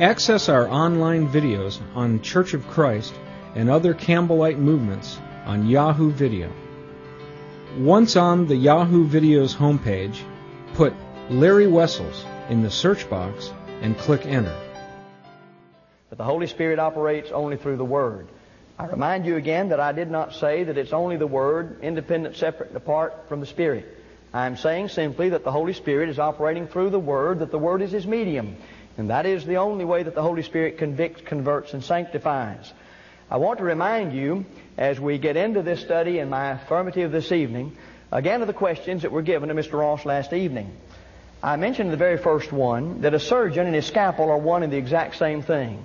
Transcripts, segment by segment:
Access our online videos on Church of Christ and other Campbellite movements on Yahoo Video. Once on the Yahoo Video's homepage, put Larry Wessels in the search box and click Enter. But the Holy Spirit operates only through the Word. I remind you again that I did not say that it's only the Word, independent, separate, and apart from the Spirit. I'm saying simply that the Holy Spirit is operating through the Word, that the Word is His medium. And that is the only way that the Holy Spirit convicts, converts, and sanctifies. I want to remind you, as we get into this study in my affirmative this evening, again of the questions that were given to Mr. Ross last evening. I mentioned in the very first one that a surgeon and his scalpel are one and the exact same thing.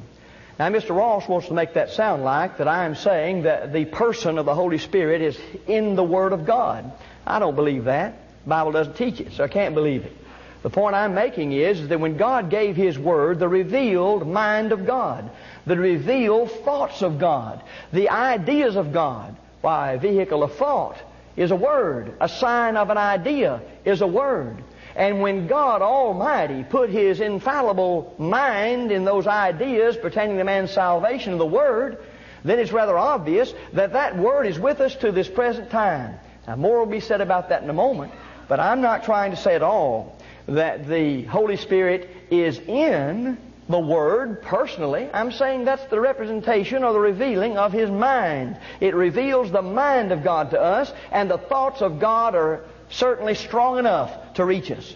Now, Mr. Ross wants to make that sound like that I am saying that the person of the Holy Spirit is in the Word of God. I don't believe that. The Bible doesn't teach it, so I can't believe it. The point I'm making is that when God gave His Word, the revealed mind of God, the revealed thoughts of God, the ideas of God, why, a vehicle of thought is a word. A sign of an idea is a word. And when God Almighty put His infallible mind in those ideas pertaining to man's salvation of the Word, then it's rather obvious that that Word is with us to this present time. Now, more will be said about that in a moment, but I'm not trying to say at all that the Holy Spirit is in the Word personally. I'm saying that's the representation or the revealing of His mind. It reveals the mind of God to us, and the thoughts of God are certainly strong enough to reach us.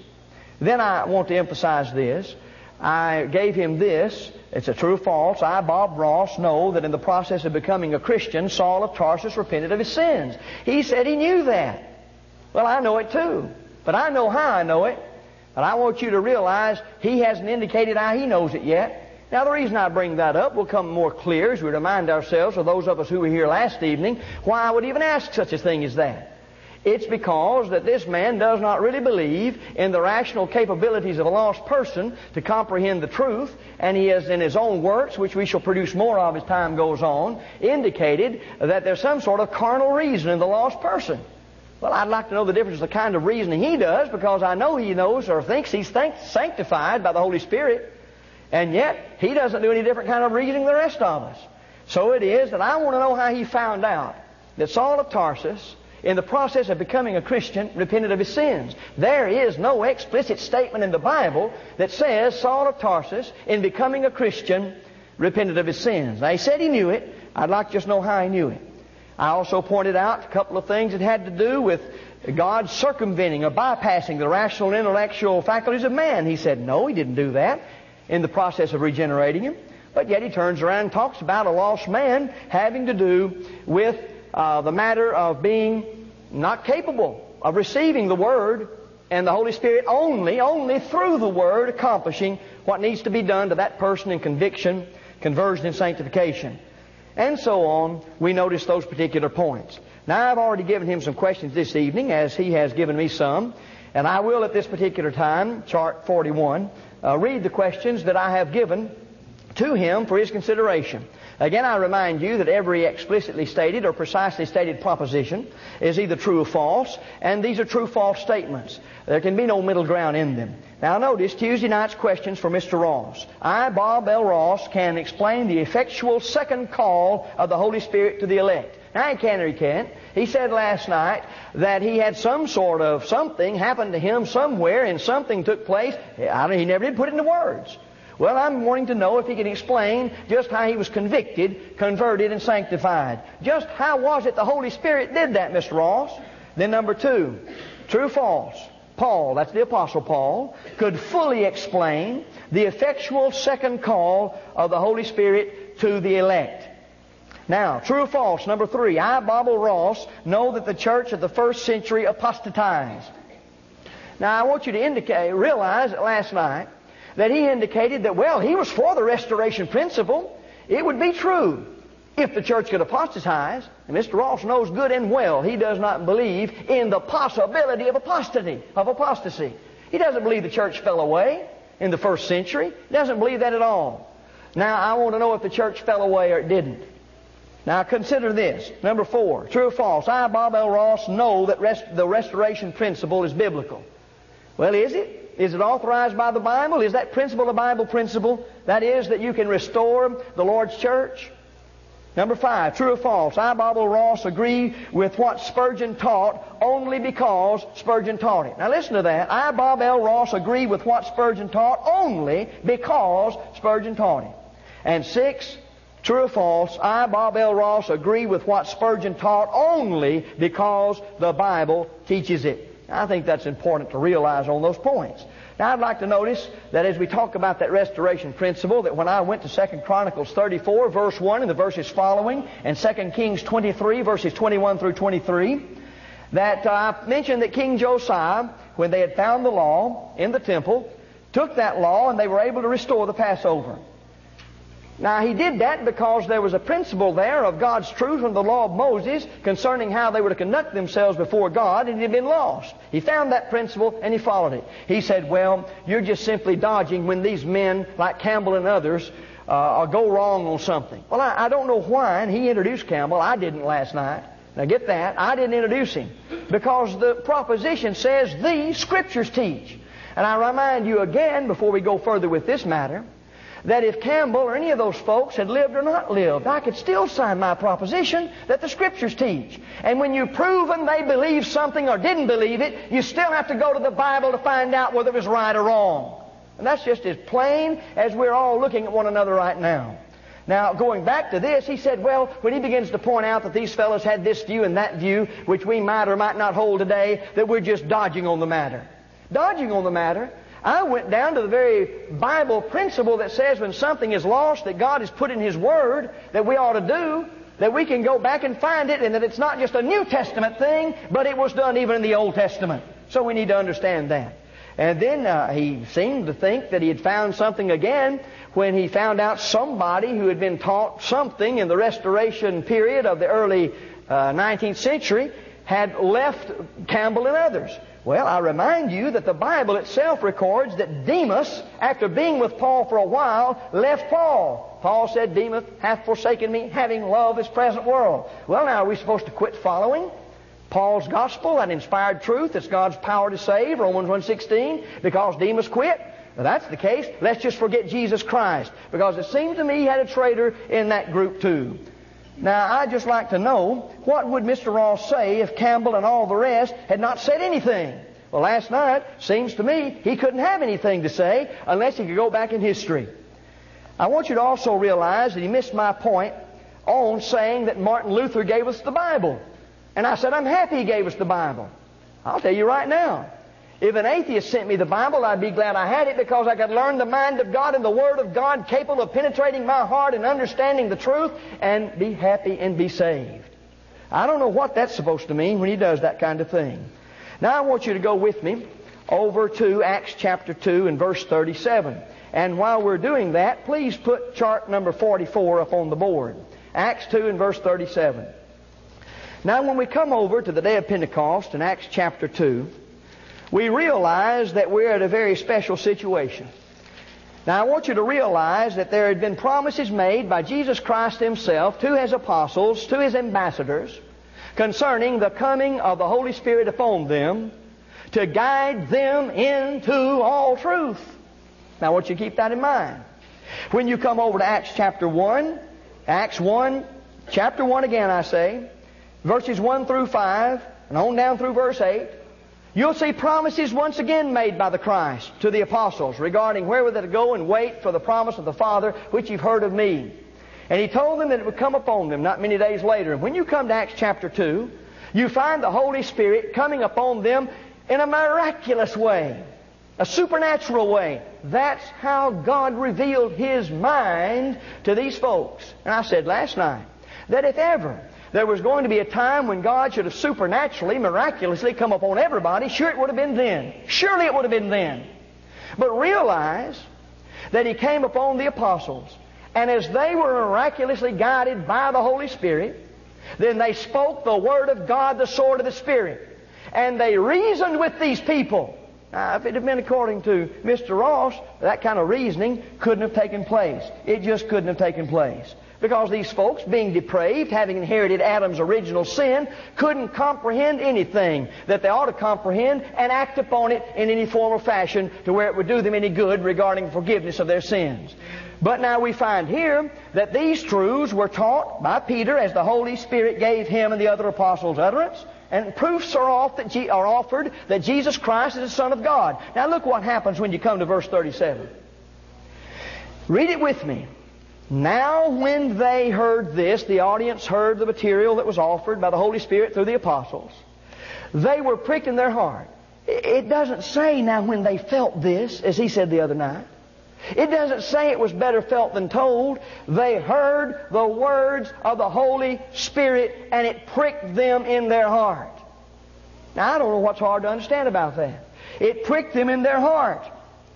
Then I want to emphasize this. I gave him this. It's a true or false. I, Bob Ross, know that in the process of becoming a Christian, Saul of Tarsus repented of his sins. He said he knew that. Well, I know it too. But I know how I know it. But I want you to realize he hasn't indicated how he knows it yet. Now, the reason I bring that up will come more clear as we remind ourselves, or those of us who were here last evening, why I would even ask such a thing as that. It's because that this man does not really believe in the rational capabilities of a lost person to comprehend the truth, and he has in his own works, which we shall produce more of as time goes on, indicated that there's some sort of carnal reason in the lost person. Well, I'd like to know the difference in the kind of reasoning he does, because I know he knows or thinks he's sanctified by the Holy Spirit, and yet he doesn't do any different kind of reasoning than the rest of us. So it is that I want to know how he found out that Saul of Tarsus, in the process of becoming a Christian, repented of his sins. There is no explicit statement in the Bible that says Saul of Tarsus, in becoming a Christian, repented of his sins. Now, he said he knew it. I'd like to just know how he knew it. I also pointed out a couple of things that had to do with God circumventing or bypassing the rational and intellectual faculties of man. He said no, He didn't do that in the process of regenerating him. But yet he turns around and talks about a lost man having to do with the matter of being not capable of receiving the Word, and the Holy Spirit only through the Word accomplishing what needs to be done to that person in conviction, conversion, and sanctification. And so on, we notice those particular points. Now, I've already given him some questions this evening, as he has given me some, and I will at this particular time, chart 41, read the questions that I have given to him for his consideration. Again, I remind you that every explicitly stated or precisely stated proposition is either true or false, and these are true-false statements. There can be no middle ground in them. Now, notice Tuesday night's questions for Mr. Ross. I, Bob L. Ross, can explain the effectual second call of the Holy Spirit to the elect. Now, he can or he can't. He said last night that he had some sort of something happen to him somewhere, and something took place. He never did put it into words. Well, I'm wanting to know if he can explain just how he was convicted, converted, and sanctified. Just how was it the Holy Spirit did that, Mr. Ross? Then number two, true or false, Paul, that's the Apostle Paul, could fully explain the effectual second call of the Holy Spirit to the elect. Now, true or false, number three, I, Bob L. Ross, know that the church of the first century apostatized. Now, I want you to realize that last night, that he indicated that, well, he was for the restoration principle. It would be true if the church could apostatize. And Mr. Ross knows good and well he does not believe in the possibility of apostasy. He doesn't believe the church fell away in the first century. He doesn't believe that at all. Now, I want to know if the church fell away or it didn't. Now, consider this. Number four, true or false, I, Bob L. Ross, know that the restoration principle is biblical. Well, is it? Is it authorized by the Bible? Is that principle a Bible principle? That is, that you can restore the Lord's church? Number 5, true or false? I, Bob L. Ross, agree with what Spurgeon taught only because Spurgeon taught it. Now listen to that. I, Bob L. Ross, agree with what Spurgeon taught only because Spurgeon taught it. And 6, true or false? I, Bob L. Ross, agree with what Spurgeon taught only because the Bible teaches it. I think that's important to realize on those points. Now, I'd like to notice that as we talk about that restoration principle, that when I went to 2 Chronicles 34, verse 1, and the verses following, and 2 Kings 23, verses 21 through 23, that I mentioned that King Josiah, when they had found the law in the temple, took that law and they were able to restore the Passover. Now, he did that because there was a principle there of God's truth from the law of Moses concerning how they were to conduct themselves before God, and it had been lost. He found that principle, and he followed it. He said, well, you're just simply dodging when these men, like Campbell and others, go wrong on something. Well, I don't know why, and he introduced Campbell. I didn't last night. Now, get that. I didn't introduce him because the proposition says the Scriptures teach. And I remind you again, before we go further with this matter, that if Campbell or any of those folks had lived or not lived, I could still sign my proposition that the Scriptures teach. And when you've proven they believe something or didn't believe it, you still have to go to the Bible to find out whether it was right or wrong. And that's just as plain as we're all looking at one another right now. Now, going back to this, he said, well, when he begins to point out that these fellows had this view and that view, which we might or might not hold today, that we're just dodging on the matter. Dodging on the matter? I went down to the very Bible principle that says when something is lost that God has put in His Word that we ought to do, that we can go back and find it, and that it's not just a New Testament thing, but it was done even in the Old Testament. So we need to understand that. And then he seemed to think that he had found something again when he found out somebody who had been taught something in the Restoration period of the early 19th century had left Campbell and others. Well, I remind you that the Bible itself records that Demas, after being with Paul for a while, left Paul. Paul said, Demas hath forsaken me, having loved this present world. Well, now, are we supposed to quit following Paul's gospel, that inspired truth, that's God's power to save, Romans 1:16, because Demas quit? If that's the case, let's just forget Jesus Christ, because it seems to me he had a traitor in that group too. Now, I'd just like to know, what would Mr. Ross say if Campbell and all the rest had not said anything? Well, last night, seems to me, he couldn't have anything to say unless he could go back in history. I want you to also realize that he missed my point on saying that Martin Luther gave us the Bible. And I said, I'm happy he gave us the Bible. I'll tell you right now, if an atheist sent me the Bible, I'd be glad I had it because I could learn the mind of God and the Word of God capable of penetrating my heart and understanding the truth and be happy and be saved. I don't know what that's supposed to mean when he does that kind of thing. Now I want you to go with me over to Acts chapter 2 and verse 37. And while we're doing that, please put chart number 44 up on the board. Acts 2 and verse 37. Now when we come over to the day of Pentecost in Acts chapter 2, we realize that we're at a very special situation. Now, I want you to realize that there had been promises made by Jesus Christ Himself to His apostles, to His ambassadors, concerning the coming of the Holy Spirit upon them to guide them into all truth. Now, I want you to keep that in mind. When you come over to Acts chapter 1, chapter 1 again, I say, verses 1 through 5, and on down through verse 8, you'll see promises once again made by the Christ to the apostles regarding where were they to go and wait for the promise of the Father which you've heard of me. And He told them that it would come upon them not many days later. And when you come to Acts chapter 2, you find the Holy Spirit coming upon them in a miraculous way, a supernatural way. That's how God revealed His mind to these folks. And I said last night that if ever there was going to be a time when God should have supernaturally, miraculously come upon everybody, sure it would have been then. Surely it would have been then. But realize that He came upon the apostles, and as they were miraculously guided by the Holy Spirit, then they spoke the Word of God, the sword of the Spirit, and they reasoned with these people. Now, if it had been according to Mr. Ross, that kind of reasoning couldn't have taken place. It just couldn't have taken place. because these folks, being depraved, having inherited Adam's original sin, couldn't comprehend anything that they ought to comprehend and act upon it in any form or fashion to where it would do them any good regarding forgiveness of their sins. But now we find here that these truths were taught by Peter as the Holy Spirit gave him and the other apostles utterance, and proofs are offered that Jesus Christ is the Son of God. Now look what happens when you come to verse 37. Read it with me. Now when they heard this, the audience heard the material that was offered by the Holy Spirit through the apostles. They were pricked in their heart. It doesn't say now when they felt this, as he said the other night. It doesn't say it was better felt than told. They heard the words of the Holy Spirit and it pricked them in their heart. Now I don't know what's hard to understand about that. It pricked them in their heart.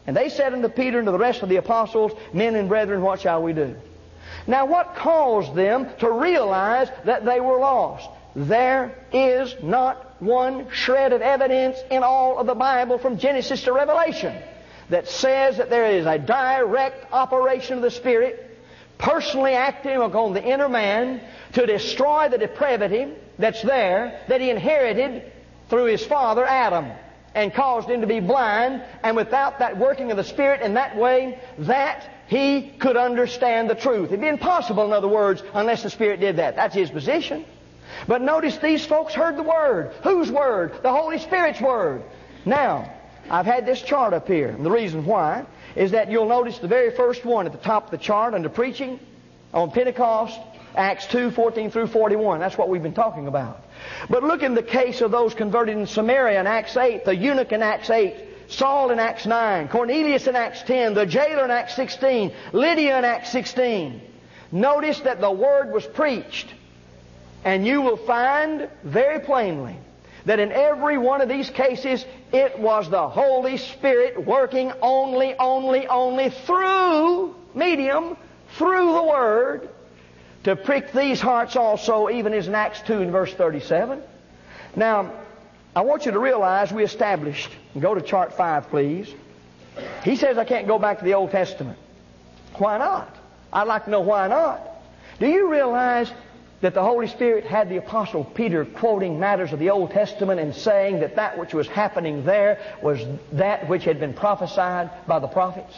And they said unto Peter and to the rest of the apostles, Men and brethren, what shall we do? Now what caused them to realize that they were lost? There is not one shred of evidence in all of the Bible from Genesis to Revelation that says that there is a direct operation of the Spirit personally acting upon the inner man to destroy the depravity that's there that he inherited through his father Adam and caused him to be blind, and without that working of the Spirit in that way that he could understand the truth. It'd be impossible, in other words, unless the Spirit did that. That's his position. But notice these folks heard the Word. Whose Word? The Holy Spirit's Word. Now, I've had this chart up here, and the reason why is that you'll notice the very first one at the top of the chart under preaching on Pentecost, Acts 2, 14 through 41. That's what we've been talking about. But look in the case of those converted in Samaria in Acts 8, the eunuch in Acts 8, Saul in Acts 9, Cornelius in Acts 10, the jailer in Acts 16, Lydia in Acts 16. Notice that the Word was preached, and you will find very plainly that in every one of these cases, it was the Holy Spirit working only through medium, through the Word, to prick these hearts also, even as in Acts 2 and verse 37. Now, I want you to realize we established, and go to chart 5, please. He says I can't go back to the Old Testament. Why not? I'd like to know why not. Do you realize that the Holy Spirit had the Apostle Peter quoting matters of the Old Testament and saying that that which was happening there was that which had been prophesied by the prophets?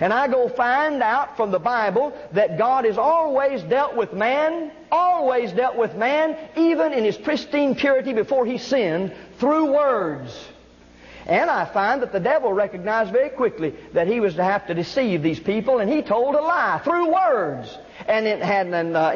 And I go find out from the Bible that God has always dealt with man, even in his pristine purity before he sinned, through words. And I find that the devil recognized very quickly that he was to have to deceive these people, and he told a lie through words. And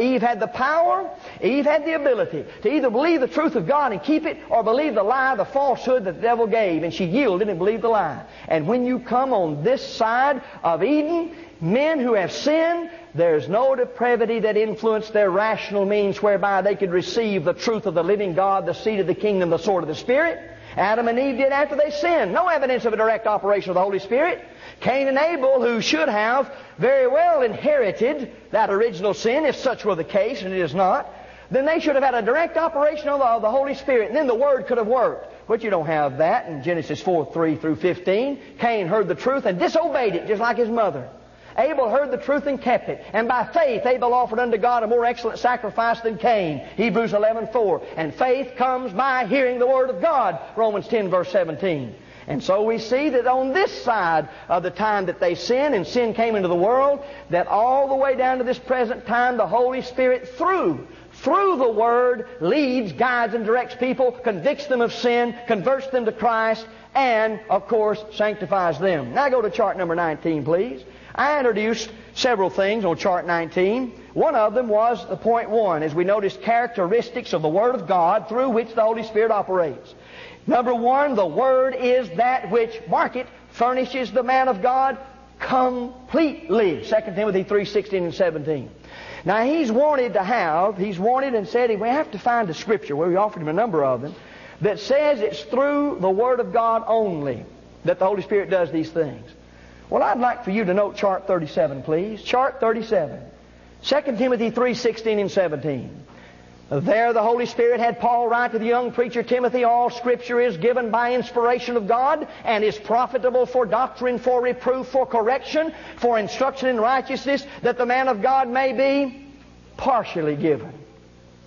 Eve had the power, Eve had the ability to either believe the truth of God and keep it, or believe the lie, the falsehood that the devil gave. And she yielded and believed the lie. And when you come on this side of Eden, men who have sinned, there's no depravity that influenced their rational means whereby they could receive the truth of the living God, the seed of the kingdom, the sword of the Spirit. Adam and Eve did after they sinned. No evidence of a direct operation of the Holy Spirit. Cain and Abel, who should have very well inherited that original sin, if such were the case, and it is not, then they should have had a direct operation of the Holy Spirit, and then the Word could have worked. But you don't have that in Genesis 4, 3 through 15. Cain heard the truth and disobeyed it, just like his mother. Abel heard the truth and kept it. And by faith, Abel offered unto God a more excellent sacrifice than Cain. Hebrews 11, 4. And faith comes by hearing the Word of God. Romans 10, verse 17. And so we see that on this side of the time that they sinned, and sin came into the world, that all the way down to this present time, the Holy Spirit through the Word leads, guides, and directs people, convicts them of sin, converts them to Christ, and, of course, sanctifies them. Now go to chart number 19, please. I introduced several things on chart 19. One of them was the point one, as we noticed characteristics of the Word of God through which the Holy Spirit operates. Number one, the Word is that which furnishes the man of God completely. 2 Timothy 3, 16 and 17. Now he's wanted and said, we have to find a scripture, where we offered him a number of them, that says it's through the Word of God only that the Holy Spirit does these things. Well, I'd like for you to note chart 37, please. Chart 37. 2 Timothy 3, 16 and 17. There the Holy Spirit had Paul write to the young preacher Timothy, all Scripture is given by inspiration of God and is profitable for doctrine, for reproof, for correction, for instruction in righteousness, that the man of God may be partially given,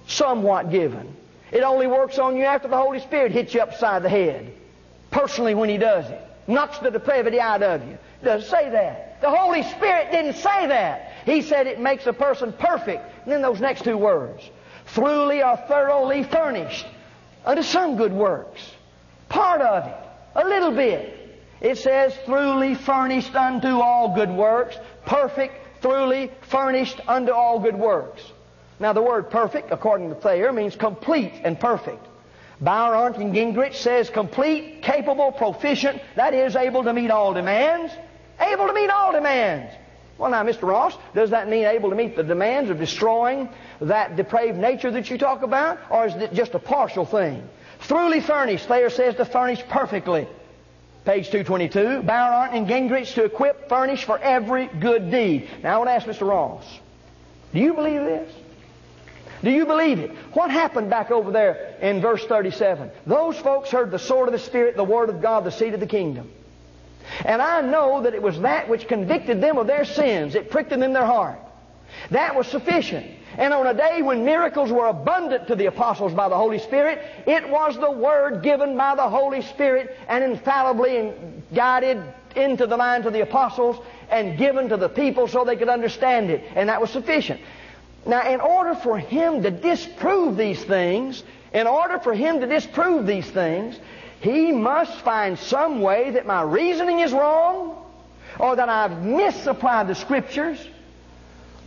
somewhat given. It only works on you after the Holy Spirit hits you upside the head, personally when He does it. Knocks the depravity out of you. It doesn't say that. The Holy Spirit didn't say that. He said it makes a person perfect. And then those next two words, throughly or thoroughly furnished unto some good works. Part of it, a little bit. It says throughly furnished unto all good works. Perfect, throughly furnished unto all good works. Now the word perfect, according to Thayer, means complete and perfect. Bauer, Arndt, and Gingrich says complete, capable, proficient, that is, able to meet all demands. Able to meet all demands. Well now, Mr. Ross, does that mean able to meet the demands of destroying that depraved nature that you talk about? Or is it just a partial thing? Thoroughly furnished, Thayer says to furnish perfectly. Page 222, Bauer, Arndt, and Gingrich to equip, furnish for every good deed. Now I want to ask Mr. Ross, do you believe this? Do you believe it? What happened back over there in verse 37? Those folks heard the sword of the Spirit, the word of God, the seed of the kingdom. And I know that it was that which convicted them of their sins. It pricked them in their heart. That was sufficient. And on a day when miracles were abundant to the apostles by the Holy Spirit, it was the word given by the Holy Spirit and infallibly guided into the minds of the apostles and given to the people so they could understand it. And that was sufficient. Now, in order for him to disprove these things, he must find some way that my reasoning is wrong, or that I've misapplied the Scriptures,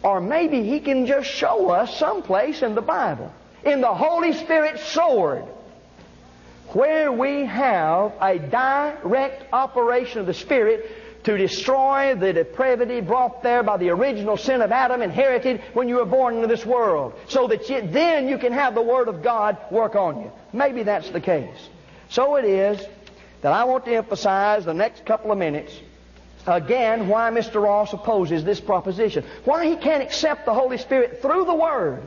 or maybe he can just show us someplace in the Bible, in the Holy Spirit's sword, where we have a direct operation of the Spirit to destroy the depravity brought there by the original sin of Adam inherited when you were born into this world. So that then you can have the Word of God work on you. Maybe that's the case. So it is that I want to emphasize the next couple of minutes again why Mr. Ross opposes this proposition. Why he can't accept the Holy Spirit through the Word.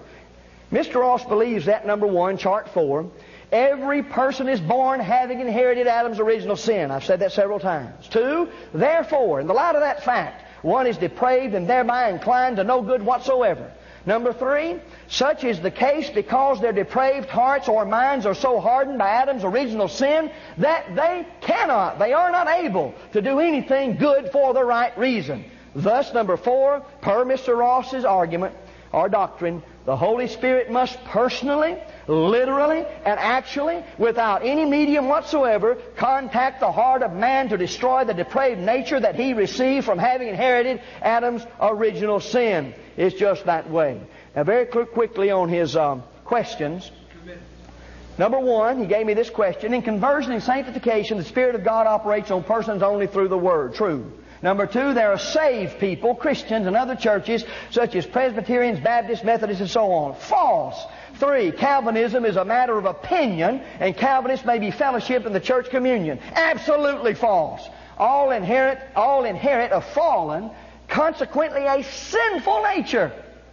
Mr. Ross believes that, number one, chart 4, every person is born having inherited Adam's original sin. I've said that several times. 2, therefore, in the light of that fact, one is depraved and thereby inclined to no good whatsoever. Number 3, such is the case because their depraved hearts or minds are so hardened by Adam's original sin that they are not able to do anything good for the right reason. Thus, number 4, per Mr. Ross's argument or doctrine, the Holy Spirit must personally, literally, and actually, without any medium whatsoever, contact the heart of man to destroy the depraved nature that he received from having inherited Adam's original sin. It's just that way. Now, very quickly on his questions. Number 1, he gave me this question. In conversion and sanctification, the Spirit of God operates on persons only through the Word. True. Number 2, there are saved people, Christians, and other churches, such as Presbyterians, Baptists, Methodists, and so on. False. 3, Calvinism is a matter of opinion, and Calvinists may be fellowship in the church communion. Absolutely false. All inherit a fallen, consequently a sinful nature.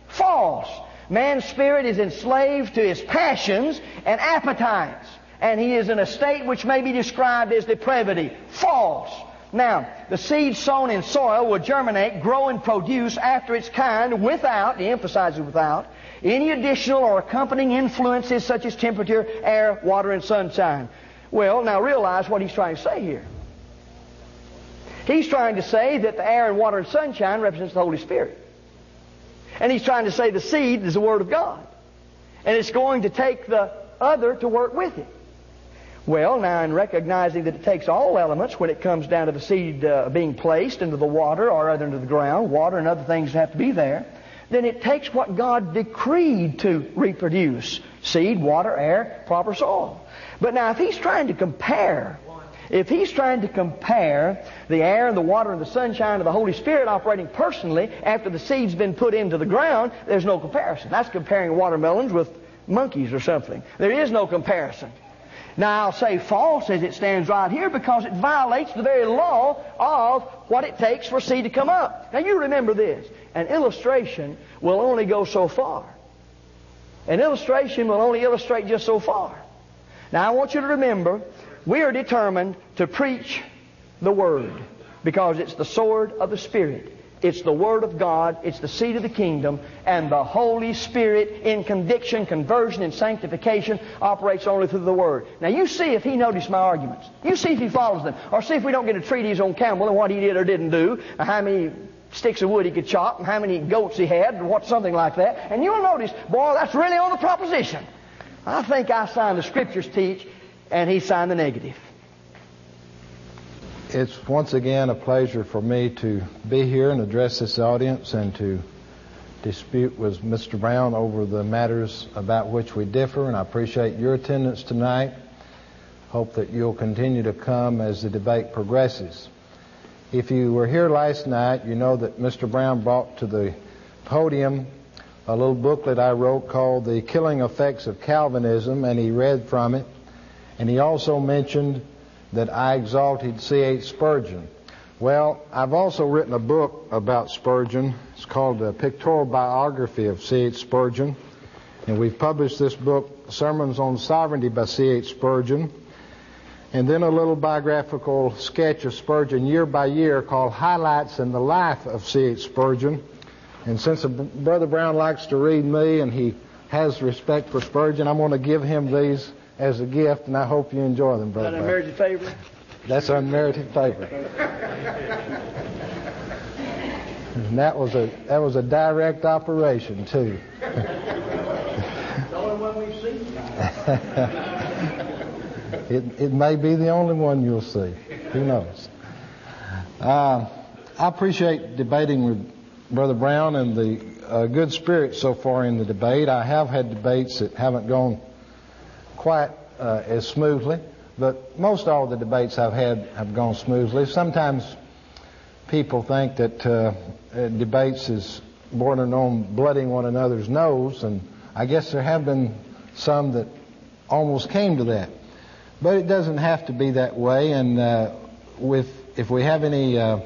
False. Man's spirit is enslaved to his passions and appetites, and he is in a state which may be described as depravity. False. Now, the seed sown in soil will germinate, grow, and produce after its kind without, he emphasizes without, any additional or accompanying influences such as temperature, air, water, and sunshine. Well, now realize what he's trying to say here. He's trying to say that the air and water and sunshine represents the Holy Spirit. And he's trying to say the seed is the Word of God. And it's going to take the other to work with it. Well, now, in recognizing that it takes all elements when it comes down to the seed being placed into the water or other into the ground, water and other things have to be there, then it takes what God decreed to reproduce. Seed, water, air, proper soil. But now, if he's trying to compare the air and the water and the sunshine of the Holy Spirit operating personally after the seed's been put into the ground, there's no comparison. That's comparing watermelons with monkeys or something. There is no comparison. Now, I'll say false as it stands right here because it violates the very law of what it takes for seed to come up. Now, you remember this. An illustration will only go so far. An illustration will only illustrate just so far. Now, I want you to remember, we are determined to preach the Word because it's the sword of the Spirit. It's the Word of God. It's the seed of the kingdom. And the Holy Spirit in conviction, conversion, and sanctification operates only through the Word. Now you see if he noticed my arguments. You see if he follows them. Or see if we don't get a treatise on Campbell and what he did or didn't do. And how many sticks of wood he could chop. And how many goats he had. Or what, something like that. And you'll notice, boy, that's really on the proposition. I think I signed the Scriptures teach and he signed the negative. It's once again a pleasure for me to be here and address this audience and to dispute with Mr. Brown over the matters about which we differ, and I appreciate your attendance tonight. Hope that you'll continue to come as the debate progresses. If you were here last night, you know that Mr. Brown brought to the podium a little booklet I wrote called The Killing Effects of Calvinism, and he read from it, and he also mentioned that I exalted C.H. Spurgeon. Well, I've also written a book about Spurgeon. It's called A Pictorial Biography of C.H. Spurgeon. And we've published this book, Sermons on Sovereignty by C.H. Spurgeon. And then a little biographical sketch of Spurgeon year by year called Highlights in the Life of C.H. Spurgeon. And since Brother Brown likes to read me and he has respect for Spurgeon, I'm going to give him these as a gift, and I hope you enjoy them, brother. Is that unmerited favor? That's unmerited favor. And that was a direct operation too. It's the only one we've seen. It may be the only one you'll see. Who knows? I appreciate debating with Brother Brown and the good spirit so far in the debate. I have had debates that haven't gone quite as smoothly, but most all the debates I've had have gone smoothly. Sometimes people think that debates is bordering on blooding one another's nose, and I guess there have been some that almost came to that. But it doesn't have to be that way, and if we have any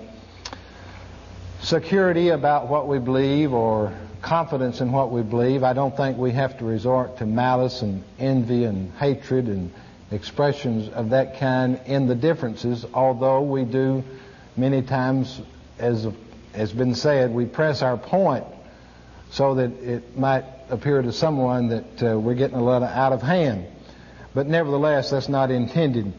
security about what we believe or confidence in what we believe, I don't think we have to resort to malice and envy and hatred and expressions of that kind in the differences, although we do many times, as has been said, we press our point so that it might appear to someone that we're getting a little out of hand. But nevertheless, that's not intended.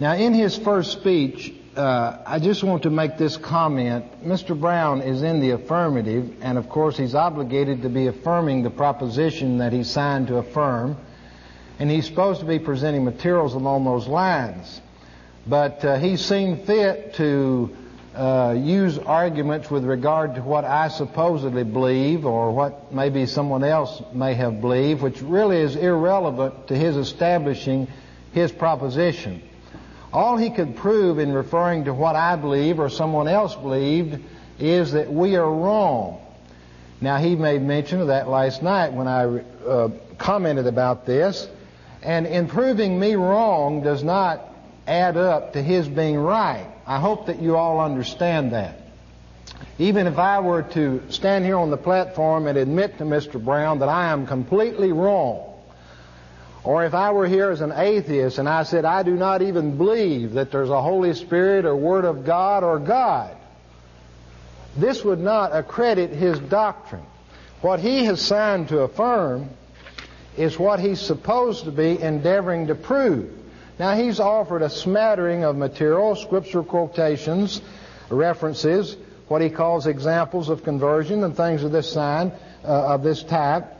Now, in his first speech, I just want to make this comment. Mr. Brown is in the affirmative, and of course he's obligated to be affirming the proposition that he signed to affirm, and he's supposed to be presenting materials along those lines. But he's seen fit to use arguments with regard to what I supposedly believe or what maybe someone else may have believed, which really is irrelevant to his establishing his proposition. All he could prove in referring to what I believe or someone else believed is that we are wrong. Now, he made mention of that last night when I commented about this. And in proving me wrong does not add up to his being right. I hope that you all understand that. Even if I were to stand here on the platform and admit to Mr. Brown that I am completely wrong, or if I were here as an atheist and I said, I do not even believe that there's a Holy Spirit or Word of God or God, this would not accredit his doctrine. What he has signed to affirm is what he's supposed to be endeavoring to prove. Now, he's offered a smattering of material, scripture quotations, references, what he calls examples of conversion and things of this sign, of this type,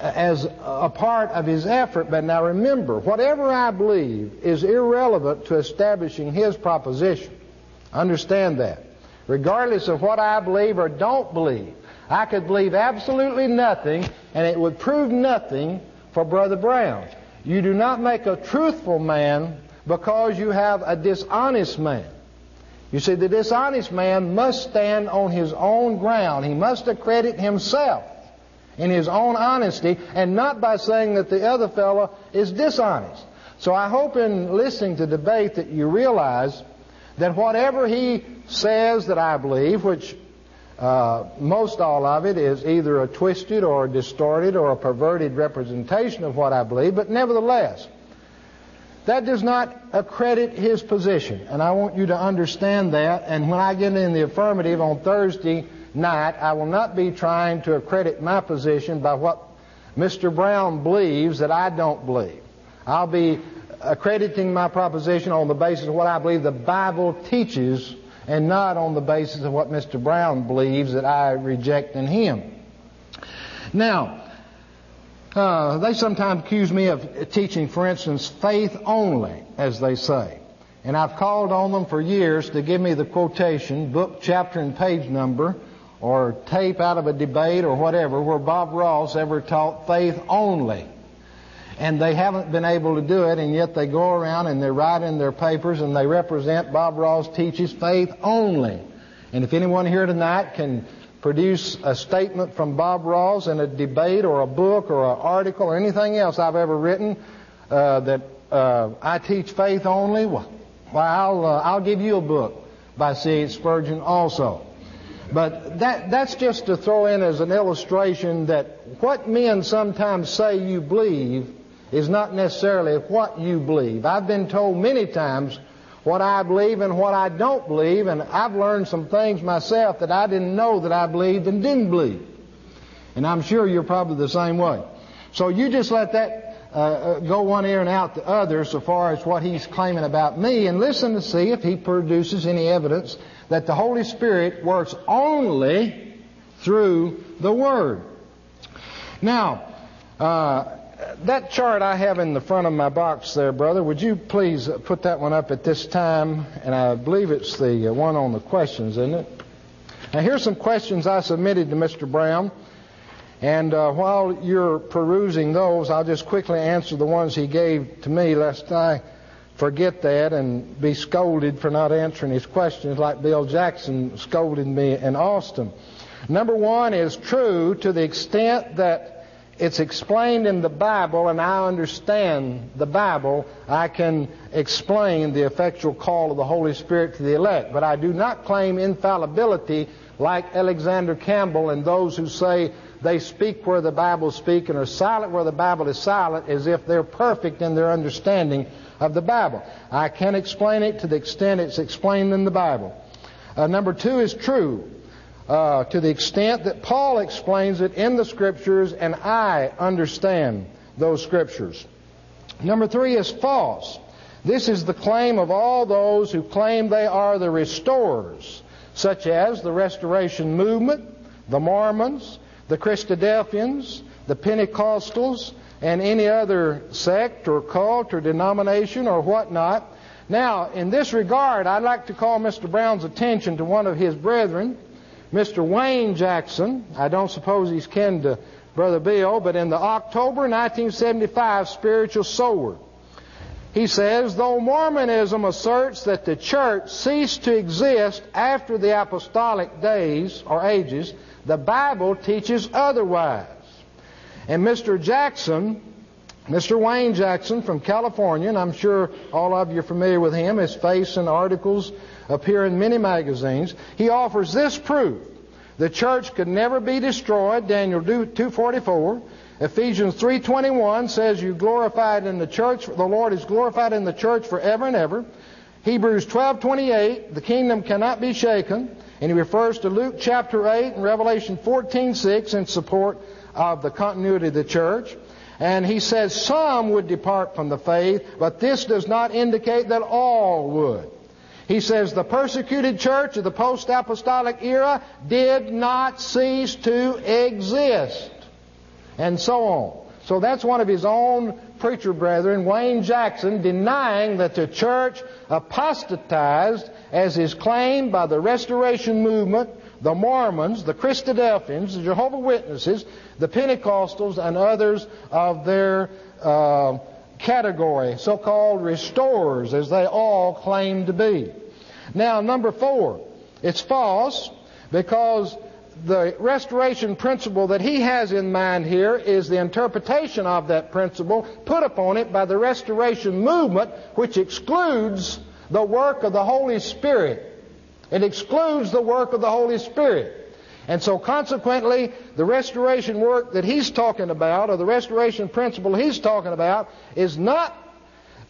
as a part of his effort. But now remember, whatever I believe is irrelevant to establishing his proposition. Understand that. Regardless of what I believe or don't believe, I could believe absolutely nothing, and it would prove nothing for Brother Brown. You do not make a truthful man because you have a dishonest man. You see, the dishonest man must stand on his own ground. He must accredit himself in his own honesty, and not by saying that the other fellow is dishonest. So I hope in listening to debate that you realize that whatever he says that I believe, which most all of it is either a twisted or a distorted or a perverted representation of what I believe, but nevertheless, That does not accredit his position, and I want you to understand that. And when I get in the affirmative on Thursday night, I will not be trying to accredit my position by what Mr. Brown believes that I don't believe. I'll be accrediting my proposition on the basis of what I believe the Bible teaches, and not on the basis of what Mr. Brown believes that I reject in him. Now, they sometimes accuse me of teaching, for instance, faith only, as they say. And I've called on them for years to give me the quotation, book, chapter, and page number, or tape out of a debate or whatever, where Bob Ross ever taught faith only. And they haven't been able to do it, and yet they go around and they write in their papers and they represent Bob Ross teaches faith only. And if anyone here tonight can produce a statement from Bob Ross in a debate or a book or an article or anything else I've ever written that I teach faith only, well, I'll give you a book by C.H. Spurgeon also. But that's just to throw in as an illustration that what men sometimes say you believe is not necessarily what you believe. I've been told many times what I believe and what I don't believe, and I've learned some things myself that I didn't know that I believed and didn't believe. And I'm sure you're probably the same way. So you just let that go one ear and out the other so far as what he's claiming about me, and listen to see if he produces any evidence that the Holy Spirit works only through the Word. Now, that chart I have in the front of my box there, brother, would you please put that one up at this time? And I believe it's the one on the questions, isn't it? Now, here's some questions I submitted to Mr. Brown. And while you're perusing those, I'll just quickly answer the ones he gave to me, lest I forget that and be scolded for not answering his questions like Bill Jackson scolded me in Austin. Number one is true to the extent that it's explained in the Bible, and I understand the Bible. I can explain the effectual call of the Holy Spirit to the elect. But I do not claim infallibility like Alexander Campbell and those who say they speak where the Bible speaks and are silent where the Bible is silent, as if they're perfect in their understanding of the Bible. I can explain it to the extent it's explained in the Bible. Number two is true to the extent that Paul explains it in the Scriptures, and I understand those Scriptures. Number three is false. This is the claim of all those who claim they are the restorers, such as the Restoration Movement, the Mormons, the Christadelphians, the Pentecostals, and any other sect or cult or denomination or whatnot. Now, in this regard, I'd like to call Mr. Brown's attention to one of his brethren, Mr. Wayne Jackson. I don't suppose he's kin to Brother Bill, but in the October 1975 Spiritual Sword, he says, though Mormonism asserts that the church ceased to exist after the apostolic days or ages, the Bible teaches otherwise. And Mr. Wayne Jackson from California, and I'm sure all of you are familiar with him, his face and articles appear in many magazines, he offers this proof. The church could never be destroyed, Daniel 2:44. Ephesians 3:21 says you glorified in the church, the Lord is glorified in the church forever and ever. Hebrews 12:28, the kingdom cannot be shaken. And he refers to Luke chapter 8 and Revelation 14:6 in support of the continuity of the church. And he says some would depart from the faith, but this does not indicate that all would. He says the persecuted church of the post-apostolic era did not cease to exist, and so on. So that's one of his own preacher brethren, Wayne Jackson, denying that the church apostatized, as is claimed by the Restoration Movement, the Mormons, the Christadelphians, the Jehovah's Witnesses, the Pentecostals, and others of their category, so-called restorers, as they all claim to be. Now, number four, it's false because the restoration principle that he has in mind here is the interpretation of that principle put upon it by the Restoration Movement, which excludes the work of the Holy Spirit. It excludes the work of the Holy Spirit. And so consequently, the restoration work that he's talking about, or the restoration principle he's talking about, is not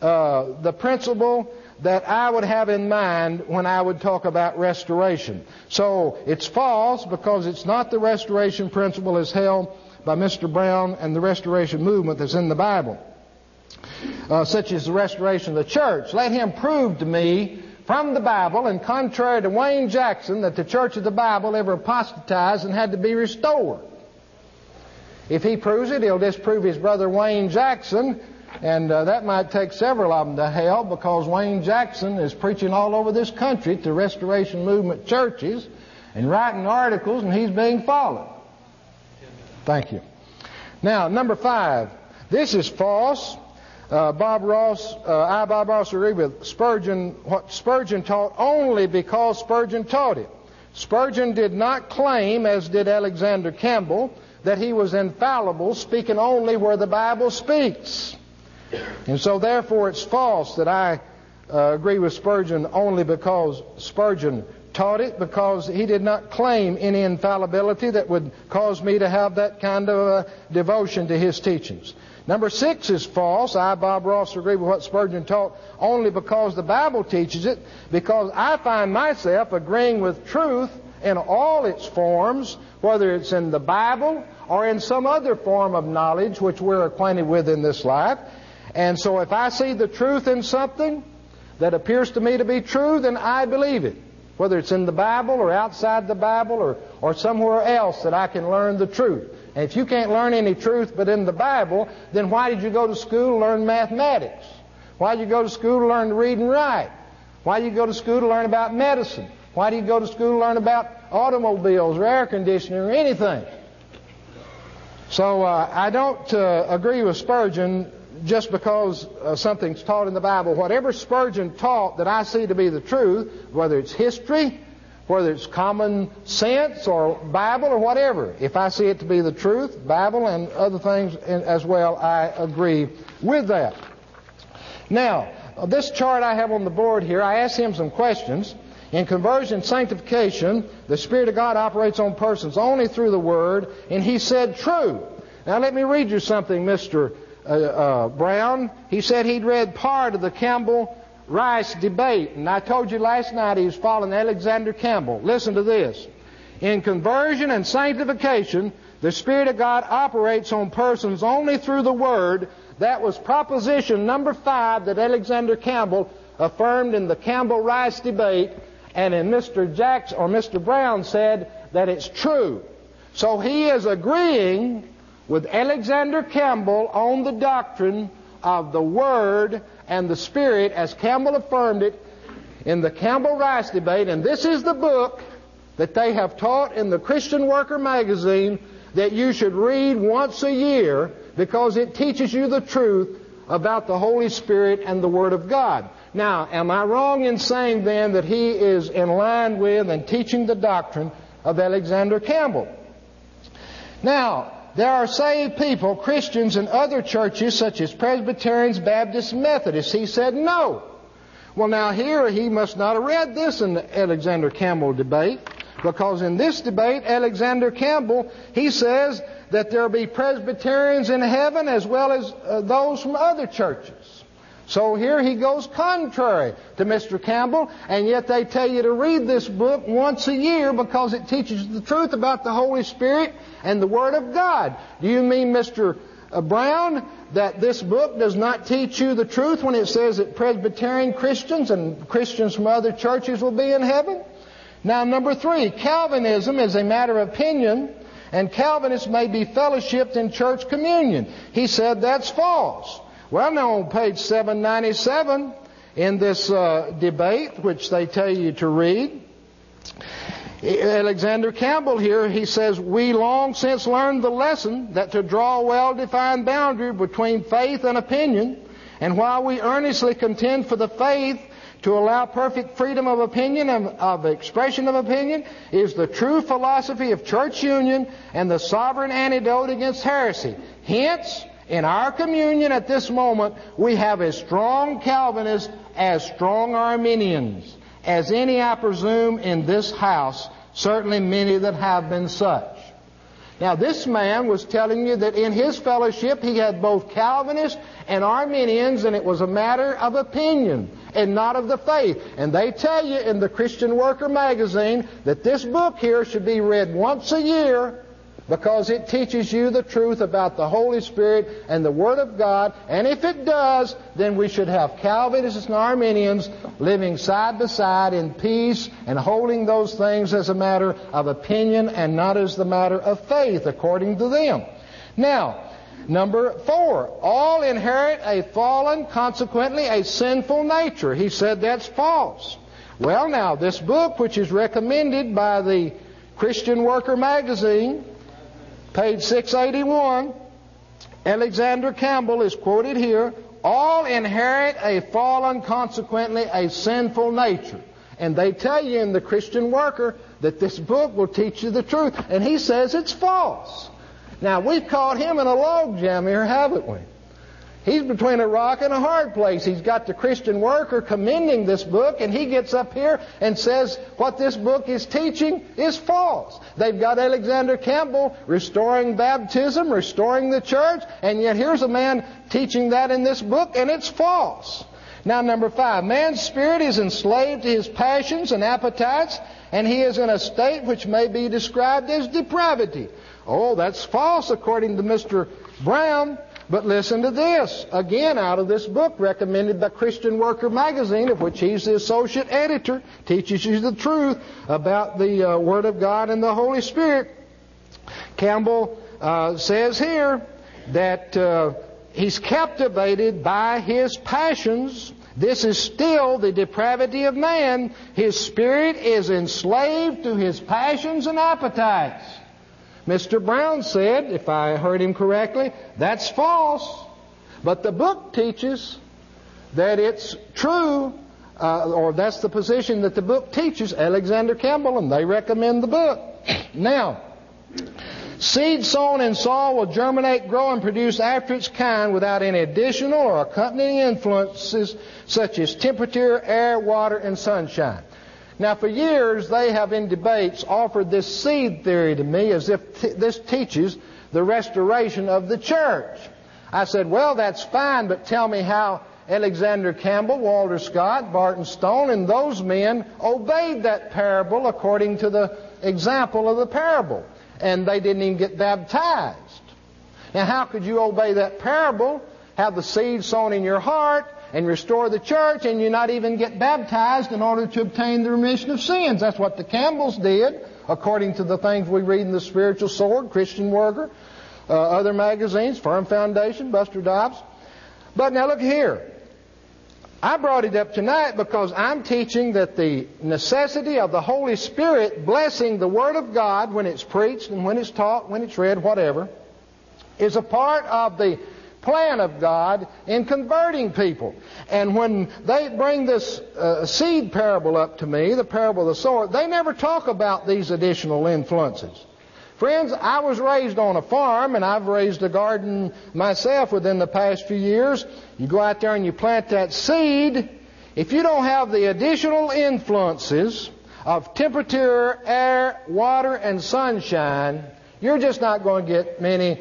the principle that I would have in mind when I would talk about restoration. So it's false because it's not the restoration principle as held by Mr. Brown and the restoration movement that's in the Bible, such as the restoration of the church. Let him prove to me from the Bible, and contrary to Wayne Jackson, that the church of the Bible ever apostatized and had to be restored. If he proves it, he'll disprove his brother Wayne Jackson, and that might take several of them to hell, because Wayne Jackson is preaching all over this country to restoration movement churches and writing articles, and he's being followed. Thank you. Now, number 5. This is false. I, Bob Ross, agree with Spurgeon, what Spurgeon taught only because Spurgeon taught it. Spurgeon did not claim, as did Alexander Campbell, that he was infallible, speaking only where the Bible speaks. And so, therefore, it's false that I agree with Spurgeon only because Spurgeon taught it, because he did not claim any infallibility that would cause me to have that kind of devotion to his teachings. Number 6 is false. I, Bob Ross, agree with what Spurgeon taught only because the Bible teaches it, because I find myself agreeing with truth in all its forms, whether it's in the Bible or in some other form of knowledge which we're acquainted with in this life. And so if I see the truth in something that appears to me to be true, then I believe it, whether it's in the Bible or outside the Bible or somewhere else that I can learn the truth. And if you can't learn any truth but in the Bible, then why did you go to school to learn mathematics? Why did you go to school to learn to read and write? Why did you go to school to learn about medicine? Why do you go to school to learn about automobiles or air conditioning or anything? So I don't agree with Spurgeon just because something's taught in the Bible. Whatever Spurgeon taught that I see to be the truth, whether it's history, whether it's common sense or Bible or whatever, if I see it to be the truth, Bible and other things as well, I agree with that. Now, this chart I have on the board here, I asked him some questions. In conversion, sanctification, the Spirit of God operates on persons only through the Word, and he said true. Now let me read you something, Mr. Brown. He said he'd read part of the Campbell-Rice debate, and I told you last night he was following Alexander Campbell. Listen to this. In conversion and sanctification, the Spirit of God operates on persons only through the Word. That was proposition number 5 that Alexander Campbell affirmed in the Campbell-Rice debate. And in Mr. Jackson, or Mr. Brown said that it's true. So he is agreeing with Alexander Campbell on the doctrine of the Word and the Spirit as Campbell affirmed it in the Campbell-Rice debate. And this is the book that they have taught in the Christian Worker magazine that you should read once a year, because it teaches you the truth about the Holy Spirit and the Word of God. Now, am I wrong in saying then that he is in line with and teaching the doctrine of Alexander Campbell? Now, there are saved people, Christians in other churches such as Presbyterians, Baptists, Methodists. He said no. Well, now here he must not have read this in the Alexander Campbell debate, because in this debate, Alexander Campbell, he says that there will be Presbyterians in heaven as well as those from other churches. So here he goes contrary to Mr. Campbell, and yet they tell you to read this book once a year because it teaches the truth about the Holy Spirit and the Word of God. Do you mean, Mr. Brown, that this book does not teach you the truth when it says that Presbyterian Christians and Christians from other churches will be in heaven? Now, number 3, Calvinism is a matter of opinion, and Calvinists may be fellowshipped in church communion. He said that's false. Well, now on page 797 in this debate, which they tell you to read, Alexander Campbell here, he says, we long since learned the lesson that to draw a well-defined boundary between faith and opinion, and while we earnestly contend for the faith to allow perfect freedom of opinion and of expression of opinion, is the true philosophy of church union and the sovereign antidote against heresy. Hence, in our communion at this moment, we have as strong Calvinists as strong Arminians, as any, I presume, in this house, certainly many that have been such. Now, this man was telling you that in his fellowship he had both Calvinists and Arminians, and it was a matter of opinion and not of the faith. And they tell you in the Christian Worker magazine that this book here should be read once a year because it teaches you the truth about the Holy Spirit and the Word of God. And if it does, then we should have Calvinists and Arminians living side by side in peace and holding those things as a matter of opinion and not as the matter of faith, according to them. Now, number four, all inherit a fallen, consequently a sinful nature. He said that's false. Well, now, this book, which is recommended by the Christian Worker magazine, page 681, Alexander Campbell is quoted here, all inherit a fallen, consequently a sinful nature. And they tell you in the Christian Worker that this book will teach you the truth. And he says it's false. Now, we've caught him in a log jam here, haven't we? He's between a rock and a hard place. He's got the Christian Worker commending this book, and he gets up here and says what this book is teaching is false. They've got Alexander Campbell restoring baptism, restoring the church, and yet here's a man teaching that in this book, and it's false. Now, number five, man's spirit is enslaved to his passions and appetites, and he is in a state which may be described as depravity. Oh, that's false according to Mr. Brown. But listen to this, again out of this book recommended by Christian Worker magazine, of which he's the associate editor, teaches you the truth about the Word of God and the Holy Spirit. Campbell says here that he's captivated by his passions. This is still the depravity of man. His spirit is enslaved to his passions and appetites. Mr. Brown said, if I heard him correctly, that's false. But the book teaches that it's true, or that's the position that the book teaches, Alexander Campbell, and they recommend the book. Now, seed sown in soil will germinate, grow, and produce after its kind without any additional or accompanying influences such as temperature, air, water, and sunshine. Now, for years, they have in debates offered this seed theory to me as if this teaches the restoration of the church. I said, well, that's fine, but tell me how Alexander Campbell, Walter Scott, Barton Stone, and those men obeyed that parable according to the example of the parable. And they didn't even get baptized. Now, how could you obey that parable, have the seed sown in your heart, and restore the church, and you not even get baptized in order to obtain the remission of sins? That's what the Campbells did, according to the things we read in the Spiritual Sword, Christian Worker, other magazines, Firm Foundation, Buster Dobbs. But now look here. I brought it up tonight because I'm teaching that the necessity of the Holy Spirit blessing the Word of God when it's preached and when it's taught, when it's read, whatever, is a part of the plan of God in converting people. And when they bring this seed parable up to me, the parable of the sower, they never talk about these additional influences. Friends, I was raised on a farm, and I've raised a garden myself within the past few years. You go out there and you plant that seed. If you don't have the additional influences of temperature, air, water, and sunshine, you're just not going to get many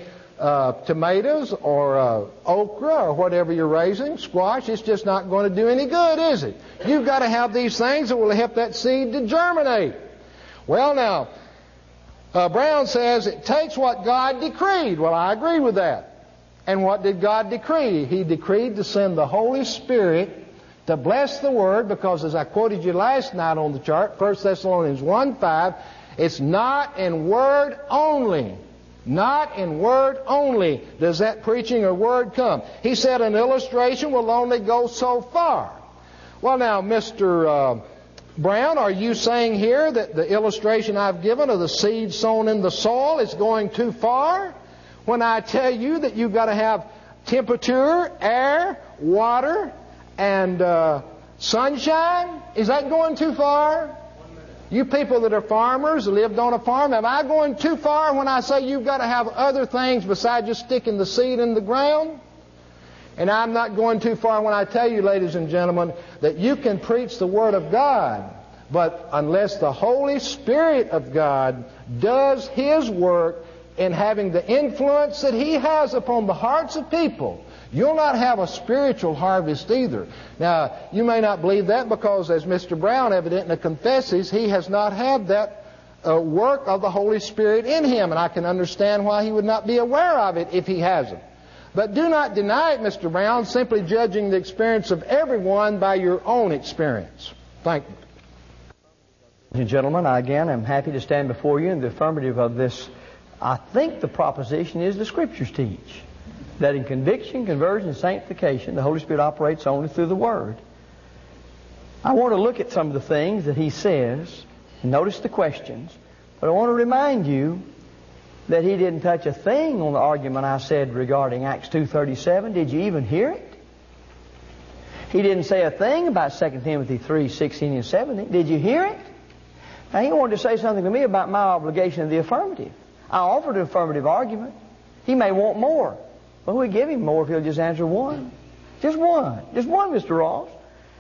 tomatoes or okra or whatever you're raising, squash. It's just not going to do any good, is it? You've got to have these things that will help that seed to germinate. Well, now, Brown says it takes what God decreed. Well, I agree with that. And what did God decree? He decreed to send the Holy Spirit to bless the Word because, as I quoted you last night on the chart, 1 Thessalonians 1:5, it's not in word only. Not in word only does that preaching or word come. He said an illustration will only go so far. Well, now, Mr. Brown, are you saying here that the illustration I've given of the seed sown in the soil is going too far? When I tell you that you've got to have temperature, air, water, and sunshine, is that going too far? You people that are farmers, lived on a farm, am I going too far when I say you've got to have other things besides just sticking the seed in the ground? And I'm not going too far when I tell you, ladies and gentlemen, that you can preach the Word of God, but unless the Holy Spirit of God does His work, in having the influence that he has upon the hearts of people, you'll not have a spiritual harvest either. Now, you may not believe that because, as Mr. Brown evidently confesses, he has not had that work of the Holy Spirit in him, and I can understand why he would not be aware of it if he hasn't. But do not deny it, Mr. Brown, simply judging the experience of everyone by your own experience. Thank you. Ladies and gentlemen, I again am happy to stand before you in the affirmative of this. I think the proposition is the Scriptures teach that in conviction, conversion, and sanctification, the Holy Spirit operates only through the Word. I want to look at some of the things that he says, and notice the questions, but I want to remind you that he didn't touch a thing on the argument I said regarding Acts 2:37. Did you even hear it? He didn't say a thing about 2 Timothy 3:16 and 17. Did you hear it? Now, he wanted to say something to me about my obligation of the affirmative. I offered an affirmative argument. He may want more. But we give him more if he'll just answer one. Just one. Just one, Mr. Ross.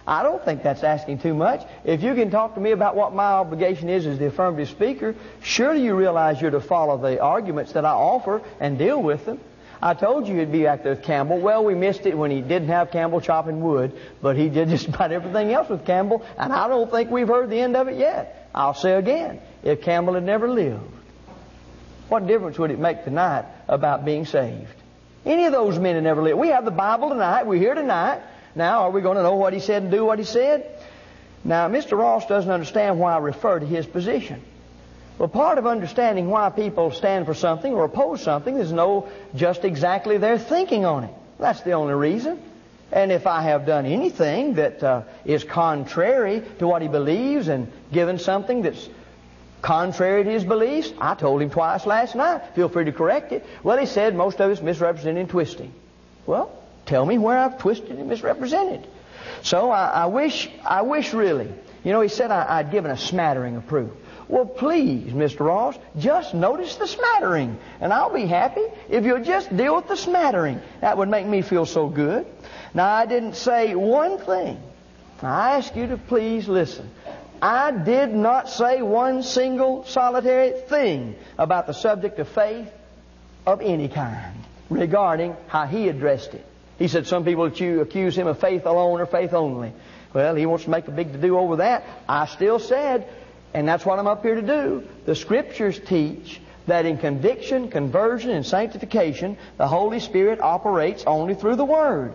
I don't think that's asking too much. If you can talk to me about what my obligation is as the affirmative speaker, surely you realize you're to follow the arguments that I offer and deal with them. I told you he'd be out there with Campbell. Well, we missed it when he didn't have Campbell chopping wood, but he did just about everything else with Campbell, and I don't think we've heard the end of it yet. I'll say again, if Campbell had never lived, what difference would it make tonight about being saved? Any of those men had never lived. We have the Bible tonight. We're here tonight. Now, are we going to know what he said and do what he said? Now, Mr. Ross doesn't understand why I refer to his position. Well, part of understanding why people stand for something or oppose something is know just exactly their thinking on it. That's the only reason. And if I have done anything that is contrary to what he believes and given something that's contrary to his beliefs, I told him twice last night, feel free to correct it. Well, he said most of it's misrepresenting and twisting. Well, tell me where I've twisted and misrepresented. So I wish really, you know, he said I'd given a smattering of proof. Well, please, Mr. Ross, just notice the smattering, and I'll be happy if you'll just deal with the smattering. That would make me feel so good. Now, I didn't say one thing. I ask you to please listen. I did not say one single solitary thing about the subject of faith of any kind regarding how he addressed it. He said some people accuse him of faith alone or faith only. Well, he wants to make a big to-do over that. I still said, and that's what I'm up here to do, the Scriptures teach that in conviction, conversion, and sanctification, the Holy Spirit operates only through the Word.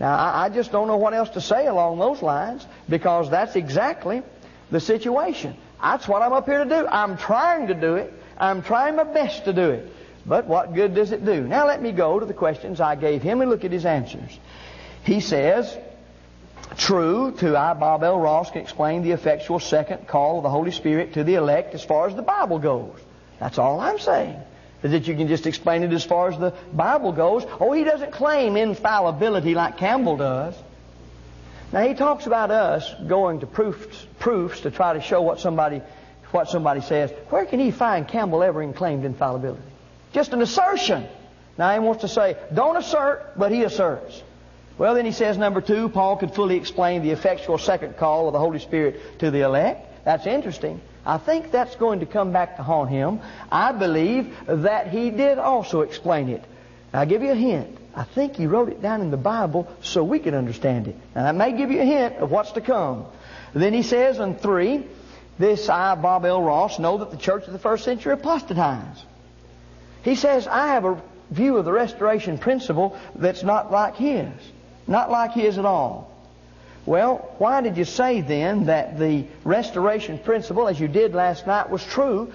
Now, I just don't know what else to say along those lines, because that's exactly the situation. That's what I'm up here to do. I'm trying to do it. I'm trying my best to do it. But what good does it do? Now, let me go to the questions I gave him and look at his answers. He says, true, to I, Bob L. Ross, can explain the effectual second call of the Holy Spirit to the elect as far as the Bible goes. That's all I'm saying, is that you can just explain it as far as the Bible goes. Oh, he doesn't claim infallibility like Campbell does. Now, he talks about us going to proofs to try to show what somebody says. Where can he find Campbell ever claimed infallibility? Just an assertion. Now, he wants to say, don't assert, but he asserts. Well, then he says, number two, Paul could fully explain the effectual second call of the Holy Spirit to the elect. That's interesting. I think that's going to come back to haunt him. I believe that he did also explain it. Now, I'll give you a hint. I think he wrote it down in the Bible so we can understand it. Now, I may give you a hint of what's to come. Then he says in three, this I, Bob L. Ross, know that the church of the first century apostatized. He says, I have a view of the restoration principle that's not like his. Not like his at all. Well, why did you say then that the restoration principle, as you did last night, was true?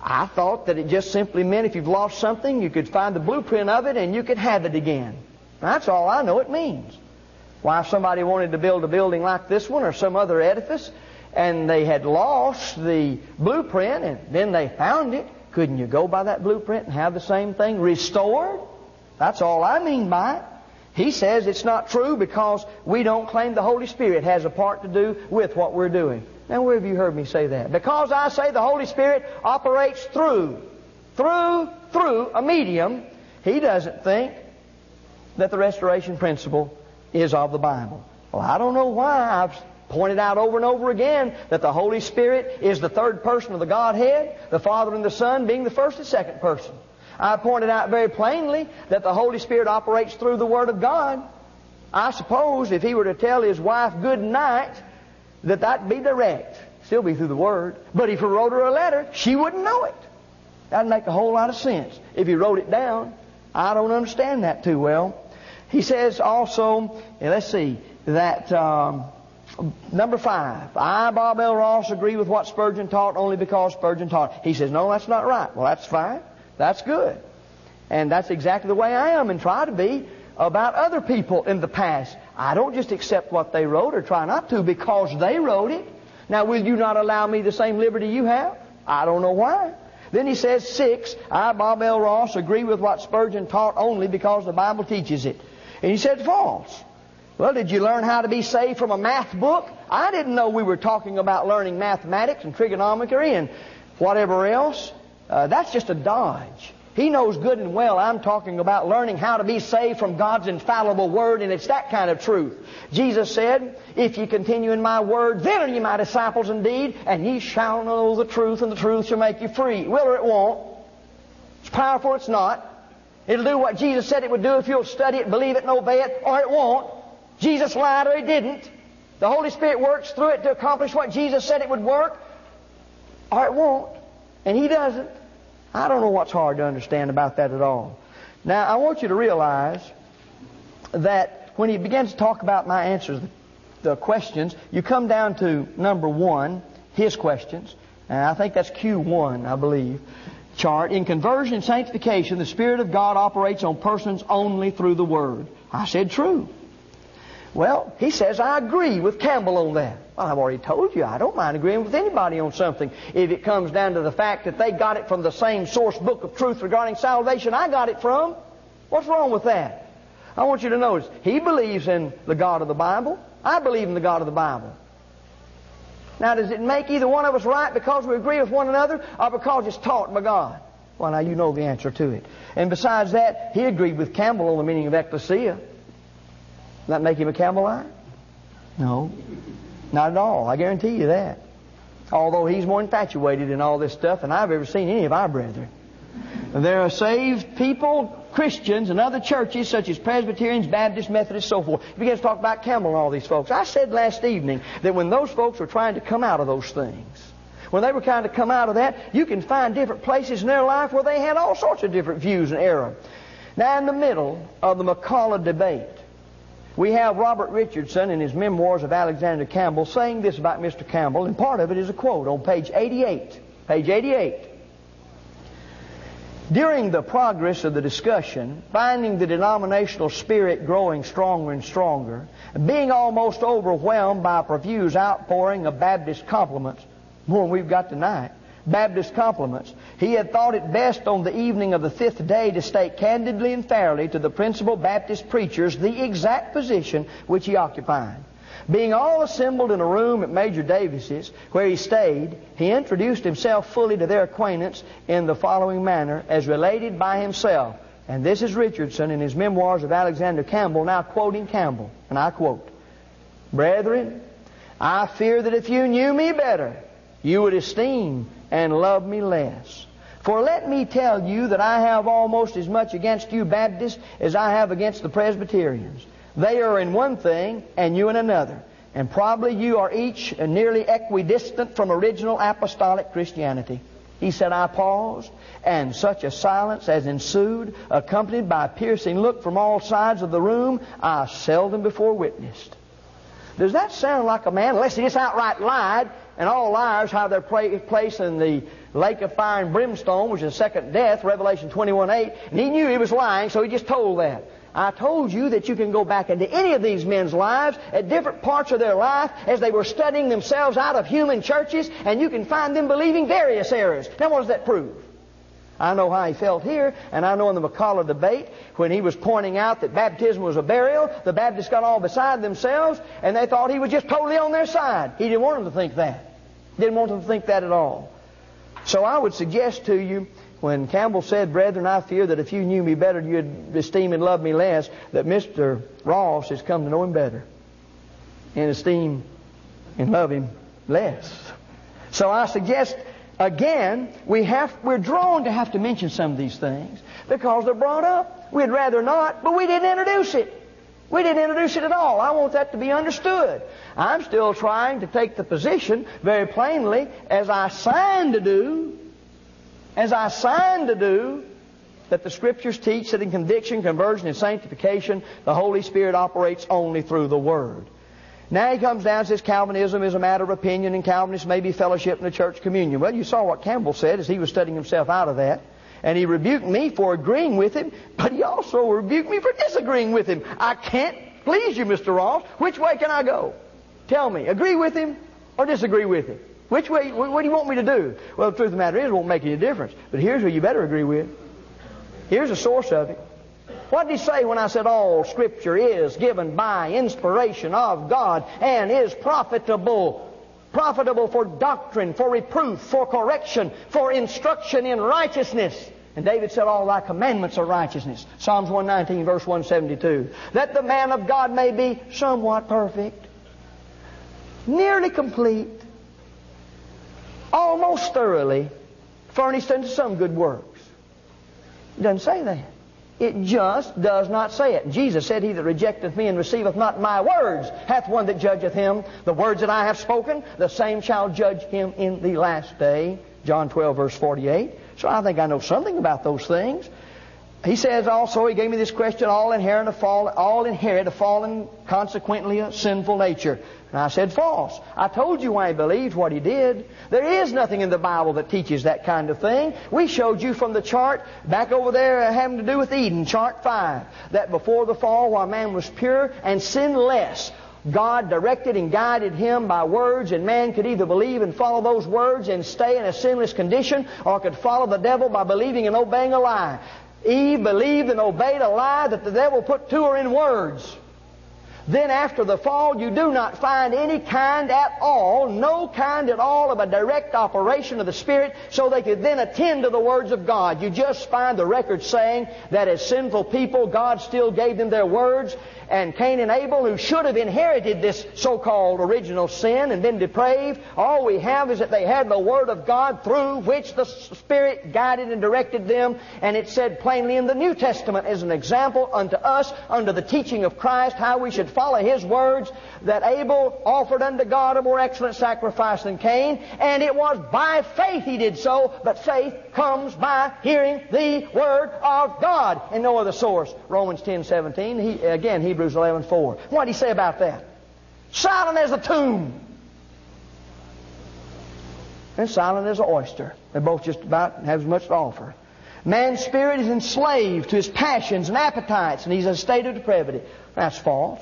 I thought that it just simply meant if you've lost something, you could find the blueprint of it and you could have it again. That's all I know it means. Why, if somebody wanted to build a building like this one or some other edifice, and they had lost the blueprint and then they found it, couldn't you go by that blueprint and have the same thing restored? That's all I mean by it. He says it's not true because we don't claim the Holy Spirit has a part to do with what we're doing. Now, where have you heard me say that? Because I say the Holy Spirit operates through a medium, he doesn't think that the restoration principle is of the Bible. Well, I don't know why I've pointed out over and over again that the Holy Spirit is the third person of the Godhead, the Father and the Son being the first and second person. I pointed out very plainly that the Holy Spirit operates through the Word of God. I suppose if he were to tell his wife good night, that'd be direct. Still be through the Word. But if he wrote her a letter, she wouldn't know it. That'd make a whole lot of sense if he wrote it down. I don't understand that too well. He says also, let's see, that number 5, I, Bob L. Ross, agree with what Spurgeon taught only because Spurgeon taught. He says, no, that's not right. Well, that's fine. That's good. And that's exactly the way I am and try to be about other people in the past. I don't just accept what they wrote or try not to because they wrote it. Now, will you not allow me the same liberty you have? I don't know why. Then he says, 6, I, Bob L. Ross, agree with what Spurgeon taught only because the Bible teaches it. And he said, false. Well, did you learn how to be saved from a math book? I didn't know we were talking about learning mathematics and trigonometry and whatever else. That's just a dodge. He knows good and well I'm talking about learning how to be saved from God's infallible Word, and it's that kind of truth. Jesus said, if ye continue in my Word, then are ye my disciples indeed, and ye shall know the truth, and the truth shall make you free. Will or it won't. It's powerful, it's not. It'll do what Jesus said it would do if you'll study it, believe it, and obey it, or it won't. Jesus lied or he didn't. The Holy Spirit works through it to accomplish what Jesus said it would work, or it won't. And he doesn't. I don't know what's hard to understand about that at all. Now, I want you to realize that when he begins to talk about my answers, the questions, you come down to number 1, his questions. And I think that's Q1, I believe, chart. In conversion and sanctification, the Spirit of God operates on persons only through the Word. I said true. Well, he says, I agree with Campbell on that. Well, I've already told you, I don't mind agreeing with anybody on something if it comes down to the fact that they got it from the same source book of truth regarding salvation I got it from. What's wrong with that? I want you to notice, he believes in the God of the Bible. I believe in the God of the Bible. Now, does it make either one of us right because we agree with one another or because it's taught by God? Well, now you know the answer to it. And besides that, he agreed with Campbell on the meaning of ecclesia. Does that make him a Campbellite? No. Not at all. I guarantee you that. Although he's more infatuated in all this stuff than I've ever seen any of our brethren. There are saved people, Christians, and other churches such as Presbyterians, Baptists, Methodists, so forth. He begins to talk about Campbell and all these folks. I said last evening that when those folks were trying to come out of those things, when they were trying to come out of that, you can find different places in their life where they had all sorts of different views and error. Now, in the middle of the McCalla debate, we have Robert Richardson in his Memoirs of Alexander Campbell saying this about Mr. Campbell, and part of it is a quote on page 88. Page 88. During the progress of the discussion, finding the denominational spirit growing stronger and stronger, being almost overwhelmed by a profuse outpouring of Baptist compliments, more than we've got tonight, Baptist compliments, he had thought it best on the evening of the 5th day to state candidly and fairly to the principal Baptist preachers the exact position which he occupied. Being all assembled in a room at Major Davis's, where he stayed, he introduced himself fully to their acquaintance in the following manner, as related by himself. And this is Richardson in his Memoirs of Alexander Campbell, now quoting Campbell. And I quote, "Brethren, I fear that if you knew me better, you would esteem and love me less. For let me tell you that I have almost as much against you Baptists as I have against the Presbyterians. They are in one thing and you in another. And probably you are each nearly equidistant from original apostolic Christianity." He said, I paused, and such a silence as ensued, accompanied by a piercing look from all sides of the room, I seldom before witnessed. Does that sound like a man, unless he just outright lied, and all liars have their place in the lake of fire and brimstone, which is the second death, Revelation 21:8. And he knew he was lying, so he just told that. I told you that you can go back into any of these men's lives at different parts of their life as they were studying themselves out of human churches, and you can find them believing various errors. Now, what does that prove? I know how he felt here, and I know in the McCalla debate, when he was pointing out that baptism was a burial, the Baptists got all beside themselves, and they thought he was just totally on their side. He didn't want them to think that. Didn't want them to think that at all. So I would suggest to you, when Campbell said, "Brethren, I fear that if you knew me better, you'd esteem and love me less," that Mr. Ross has come to know him better and esteem and love him less. So I suggest Again, we're drawn to have to mention some of these things because they're brought up. We'd rather not, but we didn't introduce it. We didn't introduce it at all. I want that to be understood. I'm still trying to take the position very plainly as I sign to do, that the Scriptures teach that in conviction, conversion, and sanctification, the Holy Spirit operates only through the Word. Now he comes down and says Calvinism is a matter of opinion and Calvinists may be fellowship in the church communion. Well, you saw what Campbell said as he was studying himself out of that. And he rebuked me for agreeing with him, but he also rebuked me for disagreeing with him. I can't please you, Mr. Ross. Which way can I go? Tell me, agree with him or disagree with him? Which way, what do you want me to do? Well, the truth of the matter is it won't make any difference. But here's who you better agree with. Here's the source of it. What did he say when I said all Scripture is given by inspiration of God and is profitable? Profitable for doctrine, for reproof, for correction, for instruction in righteousness. And David said, all thy commandments are righteousness. Psalms 119, verse 172. That the man of God may be somewhat perfect, nearly complete, almost thoroughly furnished unto some good works. It doesn't say that. It just does not say it. Jesus said, he that rejecteth me and receiveth not my words hath one that judgeth him. The words that I have spoken, the same shall judge him in the last day. John 12, verse 48. So I think I know something about those things. He says also, he gave me this question, all inherit a fallen, consequently a sinful nature. And I said, false. I told you why he believed what he did. There is nothing in the Bible that teaches that kind of thing. We showed you from the chart back over there having to do with Eden, chart 5, that before the fall, while man was pure and sinless, God directed and guided him by words, and man could either believe and follow those words and stay in a sinless condition, or could follow the devil by believing and obeying a lie. Eve believed and obeyed a lie that the devil put to her in words. Then after the fall, you do not find any kind at all, no kind at all of a direct operation of the Spirit, so they could then attend to the words of God. You just find the record saying that as sinful people, God still gave them their words, and Cain and Abel, who should have inherited this so-called original sin and been depraved, all we have is that they had the Word of God through which the Spirit guided and directed them, and it said plainly in the New Testament as an example unto us, under the teaching of Christ, how we should follow His words, that Abel offered unto God a more excellent sacrifice than Cain, and it was by faith he did so, but faith comes by hearing the Word of God, and no other source. Romans 10:17, Hebrews 11:4. What did he say about that? Silent as a tomb. And silent as an oyster. They both just about have as much to offer. Man's spirit is enslaved to his passions and appetites, and he's in a state of depravity. That's false.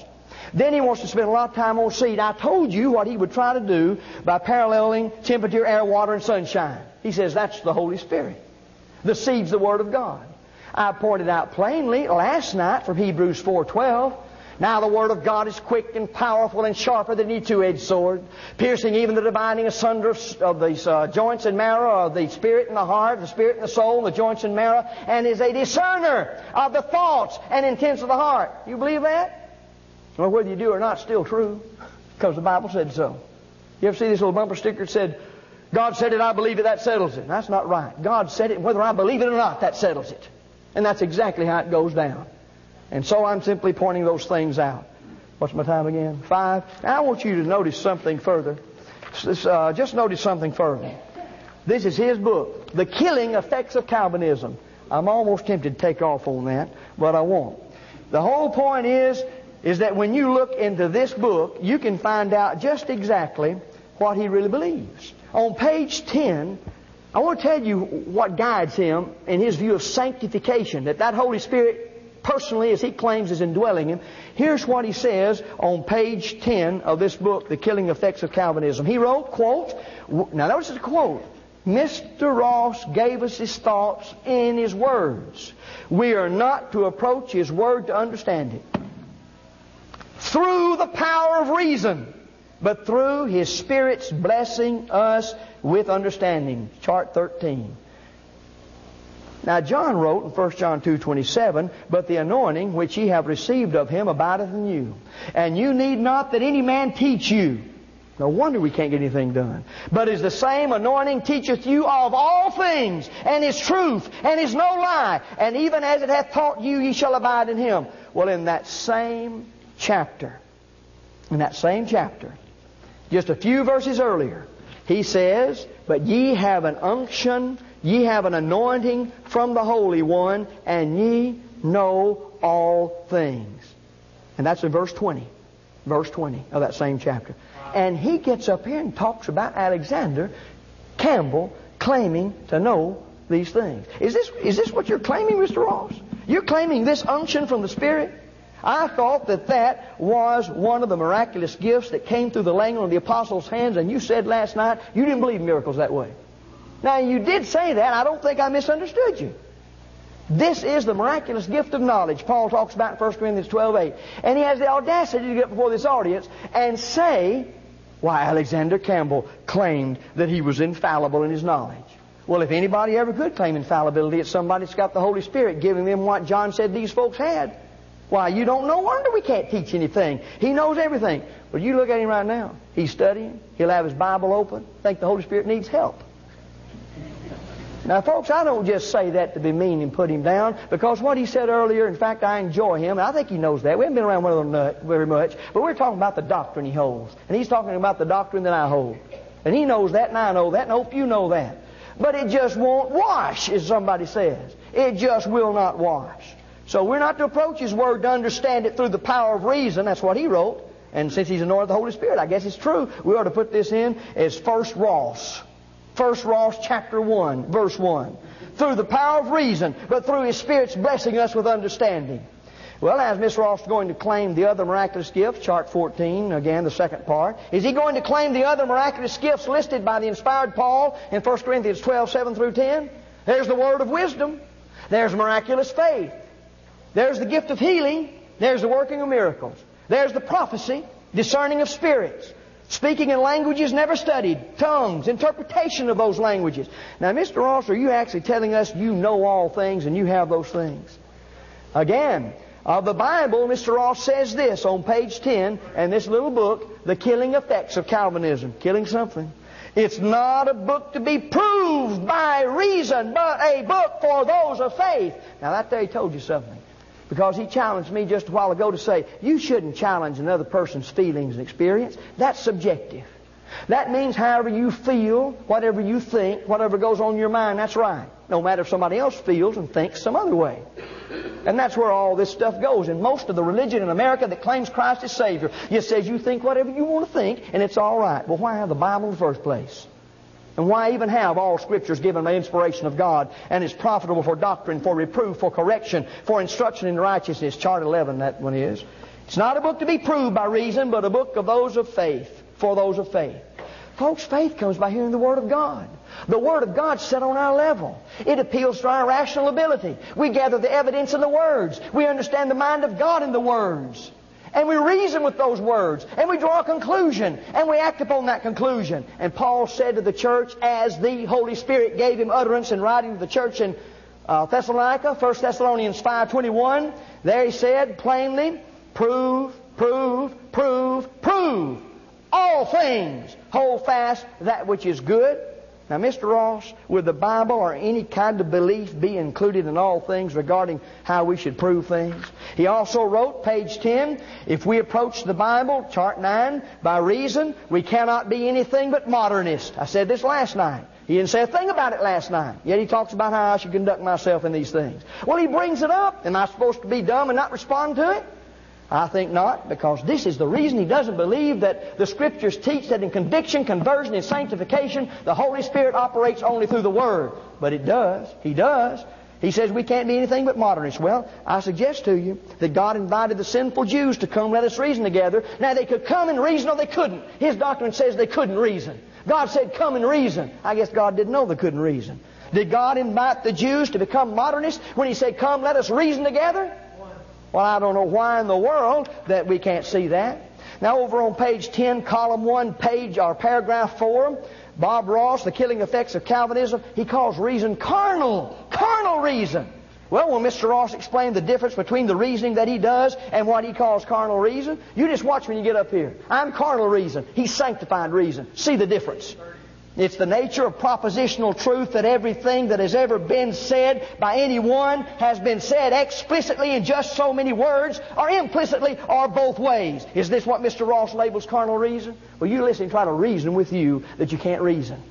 Then he wants to spend a lot of time on seed. I told you what he would try to do by paralleling temperature, air, water, and sunshine. He says that's the Holy Spirit. The seed's the Word of God. I pointed out plainly last night from Hebrews 4:12, now the Word of God is quick and powerful and sharper than any two-edged sword, piercing even the dividing asunder of the joints and marrow, of the spirit and the heart, the spirit and the soul, the joints and marrow, and is a discerner of the thoughts and intents of the heart. You believe that? Well, whether you do or not, it's still true, because the Bible said so. You ever see this little bumper sticker that said, God said it, I believe it, that settles it. That's not right. God said it, and whether I believe it or not, that settles it. And that's exactly how it goes down. And so I'm simply pointing those things out. What's my time again? 5. Now I want you to notice something further. Just notice something further. This is his book, The Killing Effects of Calvinism. I'm almost tempted to take off on that, but I won't. The whole point is that when you look into this book, you can find out just exactly what he really believes. On page 10... I want to tell you what guides him in his view of sanctification, that Holy Spirit personally, as he claims, is indwelling him. Here's what he says on page 10 of this book, The Killing Effects of Calvinism. He wrote, quote, now notice the quote, Mr. Ross gave us his thoughts in his words. We are not to approach his word to understand it through the power of reason, but through His Spirit's blessing us with understanding. Chart 13. Now John wrote in 1 John 2:27, but the anointing which ye have received of Him abideth in you. And you need not that any man teach you. No wonder we can't get anything done. But as the same anointing teacheth you of all things, and is truth, and is no lie, and even as it hath taught you, ye shall abide in Him. Well, in that same chapter, just a few verses earlier, he says, but ye have an unction, ye have an anointing from the Holy One, and ye know all things. And that's in verse 20. Verse 20 of that same chapter. And he gets up here and talks about Alexander Campbell claiming to know these things. Is this what you're claiming, Mr. Ross? You're claiming this unction from the Spirit? I thought that that was one of the miraculous gifts that came through the laying on of the apostles' hands, and you said last night you didn't believe miracles that way. Now, you did say that. I don't think I misunderstood you. This is the miraculous gift of knowledge Paul talks about in 1 Corinthians 12:8. And he has the audacity to get up before this audience and say, why, Alexander Campbell claimed that he was infallible in his knowledge. Well, if anybody ever could claim infallibility, it's somebody that's got the Holy Spirit giving them what John said these folks had. Why, you don't know. Wonder we can't teach anything. He knows everything. But you look at him right now. He's studying. He'll have his Bible open. Think the Holy Spirit needs help. Now, folks, I don't just say that to be mean and put him down, because what he said earlier, in fact, I enjoy him, and I think he knows that. We haven't been around one of them very much, but we're talking about the doctrine he holds, and he's talking about the doctrine that I hold. And he knows that, and I know that, and I hope you know that. But it just won't wash, as somebody says. It just will not wash. So we're not to approach his word to understand it through the power of reason. That's what he wrote. And since he's anointed the Holy Spirit, I guess it's true. We ought to put this in as 1 Ross. 1 Ross chapter 1, verse 1. Through the power of reason, but through His Spirit's blessing us with understanding. Well, as Miss Ross is going to claim the other miraculous gifts, chart 14, again, the second part. Is he going to claim the other miraculous gifts listed by the inspired Paul in 1 Corinthians 12, 7 through 10? There's the word of wisdom. There's miraculous faith. There's the gift of healing. There's the working of miracles. There's the prophecy, discerning of spirits. Speaking in languages never studied. Tongues. Interpretation of those languages. Now, Mr. Ross, are you actually telling us you know all things and you have those things? Again, of the Bible, Mr. Ross says this on page 10 in this little book, The Killing Effects of Calvinism. Killing something. It's not a book to be proved by reason, but a book for those of faith. Now, that there he told you something. Because he challenged me just a while ago to say, you shouldn't challenge another person's feelings and experience. That's subjective. That means however you feel, whatever you think, whatever goes on in your mind, that's right. No matter if somebody else feels and thinks some other way. And that's where all this stuff goes. And most of the religion in America that claims Christ as Savior just says you think whatever you want to think and it's all right. Well, why have the Bible in the first place? And why even have all Scriptures given by inspiration of God and is profitable for doctrine, for reproof, for correction, for instruction in righteousness. Chart 11, that one is. It's not a book to be proved by reason, but a book of those of faith, for those of faith. Folks, faith comes by hearing the Word of God. The Word of God is set on our level. It appeals to our rational ability. We gather the evidence in the words. We understand the mind of God in the words. And we reason with those words. And we draw a conclusion. And we act upon that conclusion. And Paul said to the church, as the Holy Spirit gave him utterance in writing to the church in Thessalonica, 1 Thessalonians 5:21, there he said plainly, prove, prove, prove, prove all things. Hold fast that which is good. Now, Mr. Ross, would the Bible or any kind of belief be included in all things regarding how we should prove things? He also wrote, page 10, if we approach the Bible, chart 9, by reason, we cannot be anything but modernist. I said this last night. He didn't say a thing about it last night. Yet he talks about how I should conduct myself in these things. Well, he brings it up. Am I supposed to be dumb and not respond to it? I think not, because this is the reason he doesn't believe that the Scriptures teach that in conviction, conversion, and sanctification, the Holy Spirit operates only through the Word. But it does. He does. He says we can't be anything but modernists. Well, I suggest to you that God invited the sinful Jews to come, let us reason together. Now, they could come and reason or they couldn't. His doctrine says they couldn't reason. God said, come and reason. I guess God didn't know they couldn't reason. Did God invite the Jews to become modernists when He said, come, let us reason together? Well, I don't know why in the world that we can't see that. Now, over on page 10, column 1, page or paragraph 4, Bob Ross, The Killing Effects of Calvinism, he calls reason carnal. Carnal reason. Well, when Mr. Ross explained the difference between the reasoning that he does and what he calls carnal reason, you just watch when you get up here. I'm carnal reason. He's sanctified reason. See the difference. It's the nature of propositional truth that everything that has ever been said by anyone has been said explicitly in just so many words, or implicitly, or both ways. Is this what Mr. Ross labels carnal reason? Well, you listen and try to reason with you that you can't reason.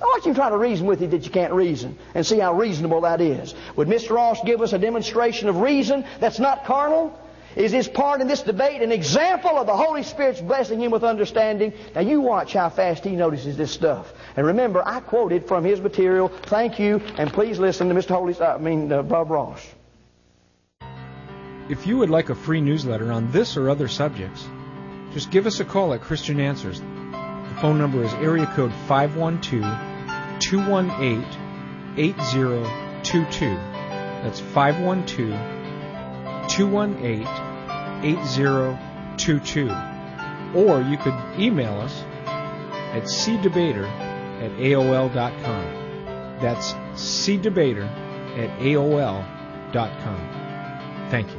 I want you to try to reason with you that you can't reason and see how reasonable that is. Would Mr. Ross give us a demonstration of reason that's not carnal? Is his part in this debate an example of the Holy Spirit's blessing him with understanding? Now you watch how fast he notices this stuff. And remember, I quoted from his material. Thank you, and please listen to Bob Ross. If you would like a free newsletter on this or other subjects, just give us a call at Christian Answers. The phone number is area code 512-218-8022. That's 512-218-8022. Or you could email us at cdebater@aol.com. That's cdebater@aol.com. Thank you.